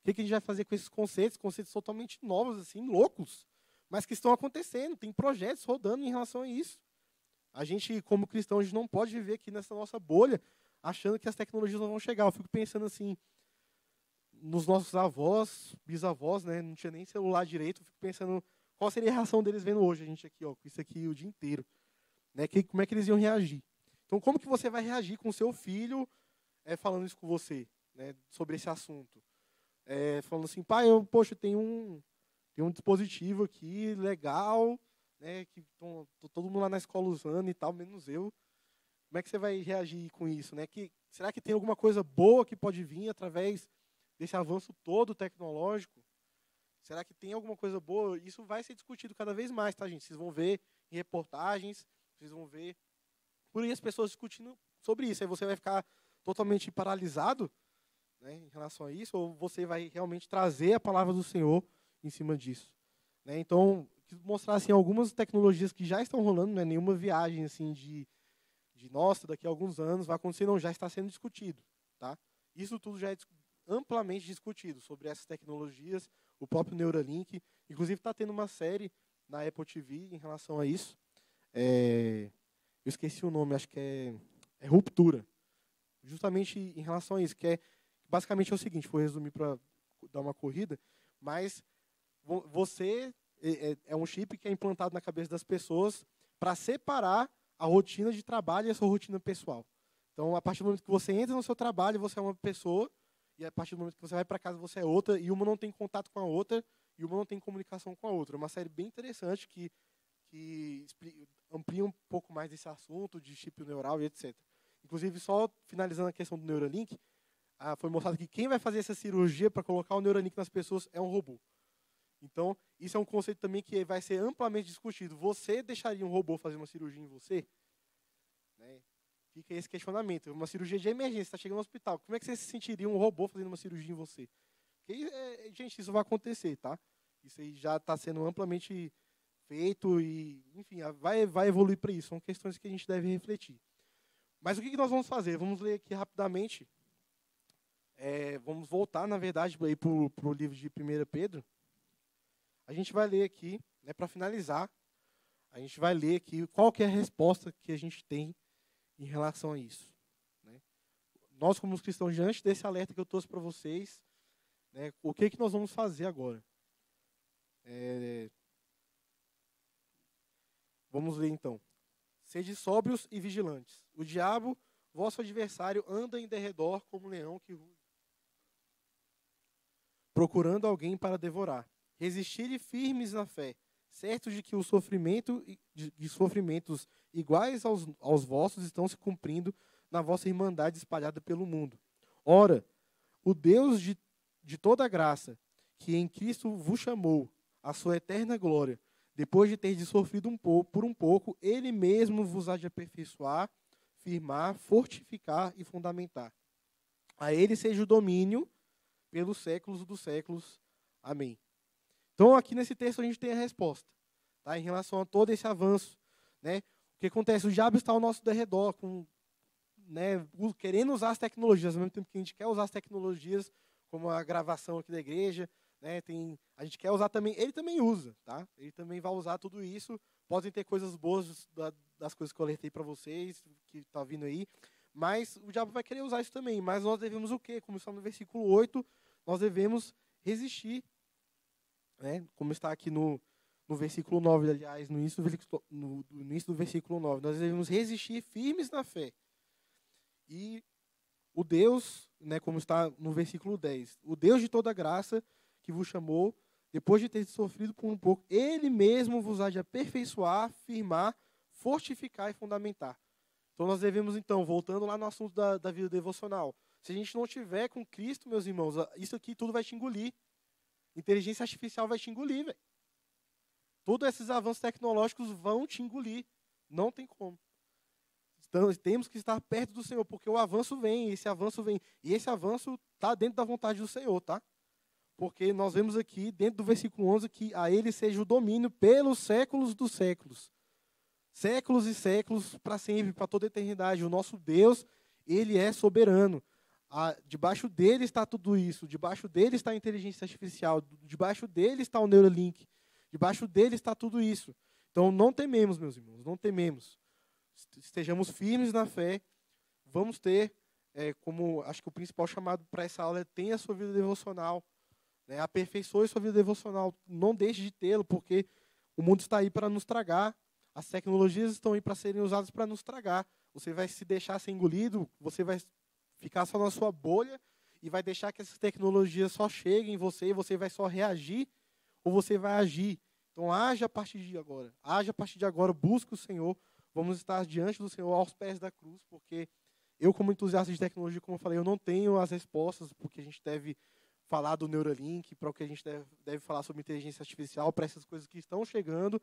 O que, que a gente vai fazer com esses conceitos? Conceitos totalmente novos, assim, loucos, mas que estão acontecendo. Tem projetos rodando em relação a isso. A gente, como cristão, a gente não pode viver aqui nessa nossa bolha achando que as tecnologias não vão chegar. Eu fico pensando assim, nos nossos avós, bisavós, né, não tinha nem celular direito, eu fico pensando qual seria a reação deles vendo hoje a gente aqui, ó, com isso aqui o dia inteiro. Né, que, como é que eles iam reagir? Então, como que você vai reagir com o seu filho é, falando isso com você, né, sobre esse assunto? É, falando assim, pai, eu, poxa, tem um, tem um dispositivo aqui legal, né, que tô, tô todo mundo lá na escola usando e tal, menos eu. Como é que você vai reagir com isso? Né? Que, será que tem alguma coisa boa que pode vir através desse avanço todo tecnológico? Será que tem alguma coisa boa? Isso vai ser discutido cada vez mais, tá, gente? Vocês vão ver em reportagens, vocês vão ver por aí as pessoas discutindo sobre isso. Aí você vai ficar totalmente paralisado, né, em relação a isso, ou você vai realmente trazer a palavra do Senhor em cima disso. Né? Então, mostrar assim, algumas tecnologias que já estão rolando, não é nenhuma viagem assim, de, de nossa, daqui a alguns anos vai acontecer, não, já está sendo discutido. Tá? Isso tudo já é amplamente discutido sobre essas tecnologias, o próprio Neuralink. Inclusive está tendo uma série na Apple T V em relação a isso. É, eu esqueci o nome, acho que é, é Ruptura. Justamente em relação a isso, que é, basicamente é o seguinte, vou resumir para dar uma corrida, mas você... é um chip que é implantado na cabeça das pessoas para separar a rotina de trabalho e a sua rotina pessoal. Então, a partir do momento que você entra no seu trabalho, você é uma pessoa, e a partir do momento que você vai para casa, você é outra, e uma não tem contato com a outra, e uma não tem comunicação com a outra. É uma série bem interessante que, que amplia um pouco mais esse assunto de chip neural e etcétera. Inclusive, só finalizando a questão do Neuralink, foi mostrado que quem vai fazer essa cirurgia para colocar o Neuralink nas pessoas é um robô. Então, isso é um conceito também que vai ser amplamente discutido. Você deixaria um robô fazer uma cirurgia em você? Fica esse questionamento. Uma cirurgia de emergência, você está chegando no hospital. Como é que você se sentiria um robô fazendo uma cirurgia em você? Porque, é, gente, isso vai acontecer, tá? Isso aí já está sendo amplamente feito e, enfim, vai, vai evoluir para isso. São questões que a gente deve refletir. Mas o que nós vamos fazer? Vamos ler aqui rapidamente. É, vamos voltar, na verdade, para o livro de primeira Pedro. A gente vai ler aqui, né, para finalizar, a gente vai ler aqui qual que é a resposta que a gente tem em relação a isso, né? Nós, como cristãos, diante desse alerta que eu trouxe para vocês, né, o que, que nós vamos fazer agora? É, vamos ler, então. Sede sóbrios e vigilantes. O diabo, vosso adversário, anda em derredor como um leão que ruge, procurando alguém para devorar. Resistirem firmes na fé, certos de que os sofrimento, de sofrimentos iguais aos, aos vossos estão se cumprindo na vossa irmandade espalhada pelo mundo. Ora, o Deus de, de toda graça, que em Cristo vos chamou à sua eterna glória, depois de ter sofrido um pouco, por um pouco, Ele mesmo vos há de aperfeiçoar, firmar, fortificar e fundamentar. A Ele seja o domínio pelos séculos dos séculos. Amém. Então, aqui nesse texto a gente tem a resposta, tá? Em relação a todo esse avanço, né? O que acontece? O diabo está ao nosso derredor, com, né, querendo usar as tecnologias, ao mesmo tempo que a gente quer usar as tecnologias, como a gravação aqui da igreja, né, tem, a gente quer usar também, ele também usa, tá? Ele também vai usar tudo isso, podem ter coisas boas da, das coisas que eu alertei para vocês, que está vindo aí, mas o diabo vai querer usar isso também, mas nós devemos o quê? Como está no versículo oito, nós devemos resistir, né? Como está aqui no, no versículo nove, aliás, no início, do, no, no início do versículo nove, nós devemos resistir firmes na fé. E o Deus, né, como está no versículo dez, o Deus de toda graça, que vos chamou, depois de ter sofrido por um pouco, Ele mesmo vos há de aperfeiçoar, firmar, fortificar e fundamentar. Então nós devemos, então, voltando lá no assunto da, da vida devocional, se a gente não tiver com Cristo, meus irmãos, isso aqui tudo vai te engolir. Inteligência artificial vai te engolir, velho. Todos esses avanços tecnológicos vão te engolir. Não tem como. Então, temos que estar perto do Senhor, porque o avanço vem, esse avanço vem. E esse avanço está dentro da vontade do Senhor, tá? Porque nós vemos aqui, dentro do versículo onze, que a Ele seja o domínio pelos séculos dos séculos. Séculos e séculos, para sempre, para toda a eternidade. O nosso Deus, Ele é soberano. Ah, debaixo dele está tudo isso. Debaixo dele está a inteligência artificial. Debaixo dele está o Neuralink. Debaixo dele está tudo isso. Então, não tememos, meus irmãos, não tememos. Estejamos firmes na fé. Vamos ter, é, como acho que o principal chamado para essa aula é tenha a sua vida devocional. Né, aperfeiçoe sua vida devocional, não deixe de tê-lo, porque o mundo está aí para nos tragar, as tecnologias estão aí para serem usadas para nos tragar. Você vai se deixar ser engolido, você vai ficar só na sua bolha e vai deixar que essas tecnologias só cheguem em você e você vai só reagir ou você vai agir. Então, haja a partir de agora, haja a partir de agora, busque o Senhor, vamos estar diante do Senhor aos pés da cruz, porque eu, como entusiasta de tecnologia, como eu falei, eu não tenho as respostas, porque a gente deve falar do Neuralink, para o que a gente deve, deve falar sobre inteligência artificial, para essas coisas que estão chegando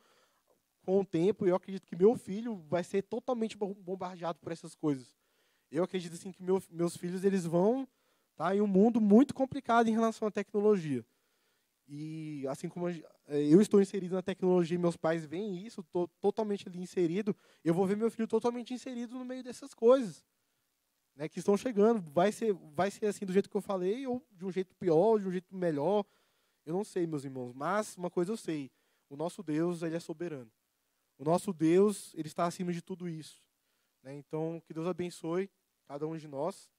com o tempo, e eu acredito que meu filho vai ser totalmente bombardeado por essas coisas. Eu acredito assim, que meu, meus filhos eles vão tá, em um mundo muito complicado em relação à tecnologia. E assim como eu estou inserido na tecnologia, meus pais veem isso, estou totalmente ali inserido, eu vou ver meu filho totalmente inserido no meio dessas coisas. Né, que estão chegando, vai ser, vai ser assim do jeito que eu falei, ou de um jeito pior, ou de um jeito melhor, eu não sei, meus irmãos, mas uma coisa eu sei, o nosso Deus, Ele é soberano, o nosso Deus, Ele está acima de tudo isso, né, então que Deus abençoe cada um de nós,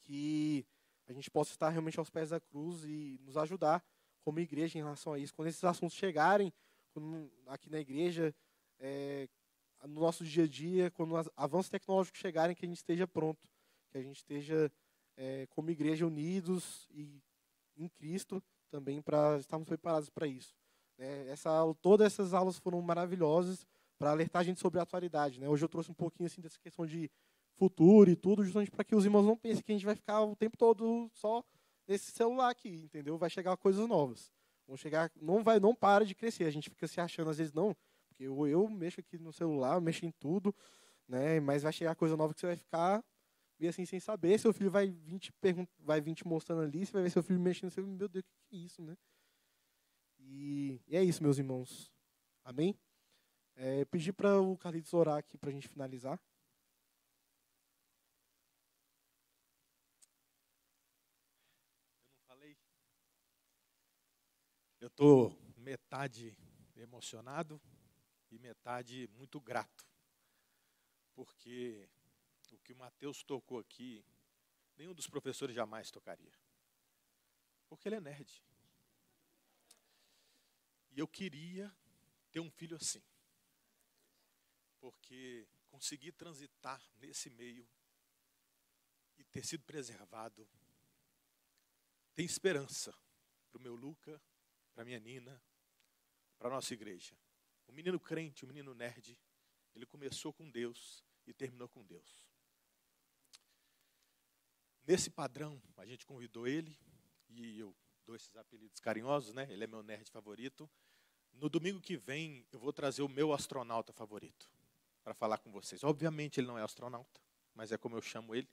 que a gente possa estar realmente aos pés da cruz e nos ajudar como igreja em relação a isso, quando esses assuntos chegarem, quando, aqui na igreja, é, no nosso dia a dia, quando os avanços tecnológicos chegarem, que a gente esteja pronto, que a gente esteja, é, como igreja, unidos e em Cristo também, para estarmos preparados para isso. É, essa aula, todas essas aulas foram maravilhosas para alertar a gente sobre a atualidade, né? Hoje eu trouxe um pouquinho assim, dessa questão de futuro e tudo, justamente para que os irmãos não pensem que a gente vai ficar o tempo todo só nesse celular aqui, entendeu? Vai chegar coisas novas. Vão chegar, não, vai, não para de crescer, a gente fica se achando, às vezes, não, porque eu, eu mexo aqui no celular, eu mexo em tudo, né? Mas vai chegar coisa nova que você vai ficar meio assim sem saber. Seu filho vai vir te, pergunt... vai vir te mostrando ali, você vai ver seu filho mexendo, você vai meu Deus, o que é isso, né? E, e é isso, meus irmãos. Amém? É, pedi para o Carlitos orar aqui para a gente finalizar. Eu estou metade emocionado e metade muito grato, porque o que o Matheus tocou aqui, nenhum dos professores jamais tocaria, porque ele é nerd. E eu queria ter um filho assim, porque conseguir transitar nesse meio e ter sido preservado, tem esperança para o meu Luca, para a minha Nina, para a nossa igreja. O menino crente, o menino nerd, ele começou com Deus e terminou com Deus. Nesse padrão, a gente convidou ele, e eu dou esses apelidos carinhosos, né? Ele é meu nerd favorito. No domingo que vem, eu vou trazer o meu astronauta favorito para falar com vocês. Obviamente, ele não é astronauta, mas é como eu chamo ele.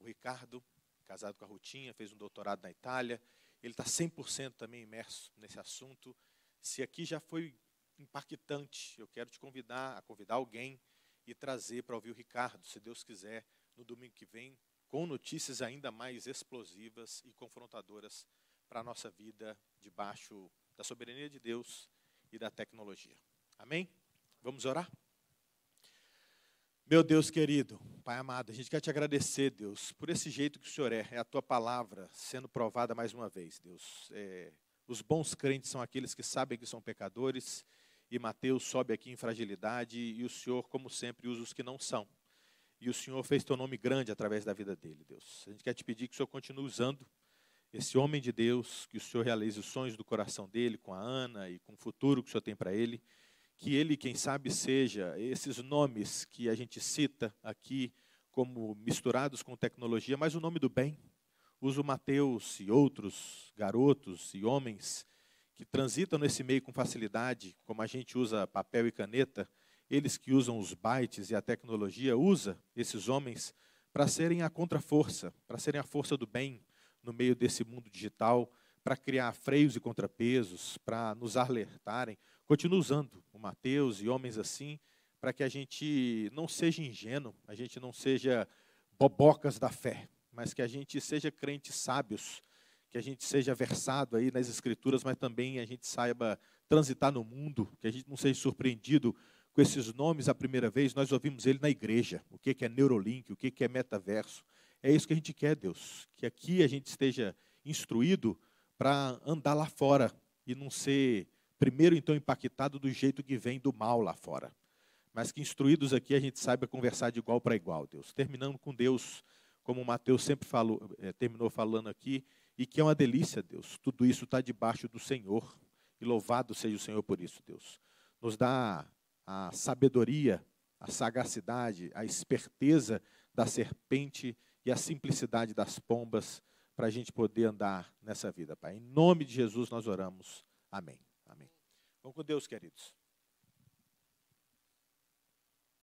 O Ricardo, casado com a Rutinha, fez um doutorado na Itália. Ele está cem por cento também imerso nesse assunto. Se aqui já foi impactante, eu quero te convidar a convidar alguém e trazer para ouvir o Ricardo, se Deus quiser, no domingo que vem, com notícias ainda mais explosivas e confrontadoras para a nossa vida, debaixo da soberania de Deus e da tecnologia. Amém? Vamos orar? Meu Deus querido, Pai amado, a gente quer te agradecer, Deus, por esse jeito que o Senhor é. É a tua palavra sendo provada mais uma vez, Deus. É, os bons crentes são aqueles que sabem que são pecadores, e Mateus sobe aqui em fragilidade, e o Senhor, como sempre, usa os que não são. E o Senhor fez teu nome grande através da vida dele, Deus. A gente quer te pedir que o Senhor continue usando esse homem de Deus, que o Senhor realize os sonhos do coração dele, com a Ana e com o futuro que o Senhor tem para ele. Que ele, quem sabe, seja esses nomes que a gente cita aqui como misturados com tecnologia, mas o nome do bem. Usa o Mateus e outros garotos e homens que transitam nesse meio com facilidade, como a gente usa papel e caneta, eles que usam os bytes e a tecnologia, usa esses homens para serem a contraforça, para serem a força do bem no meio desse mundo digital, para criar freios e contrapesos, para nos alertarem. Continua usando o Mateus e homens assim, para que a gente não seja ingênuo, a gente não seja bobocas da fé, mas que a gente seja crentes sábios, que a gente seja versado aí nas Escrituras, mas também a gente saiba transitar no mundo, que a gente não seja surpreendido com esses nomes a primeira vez. Nós ouvimos ele na igreja, o que é Neuralink, o que é Metaverso. É isso que a gente quer, Deus, que aqui a gente esteja instruído para andar lá fora e não ser... primeiro, então, impactado do jeito que vem do mal lá fora. Mas que instruídos aqui, a gente saiba conversar de igual para igual, Deus. Terminando com Deus, como o Mateus sempre falou, é, terminou falando aqui, e que é uma delícia, Deus. Tudo isso está debaixo do Senhor. E louvado seja o Senhor por isso, Deus. Nos dá a sabedoria, a sagacidade, a esperteza da serpente e a simplicidade das pombas para a gente poder andar nessa vida, Pai. Em nome de Jesus nós oramos. Amém. Vamos com Deus, queridos.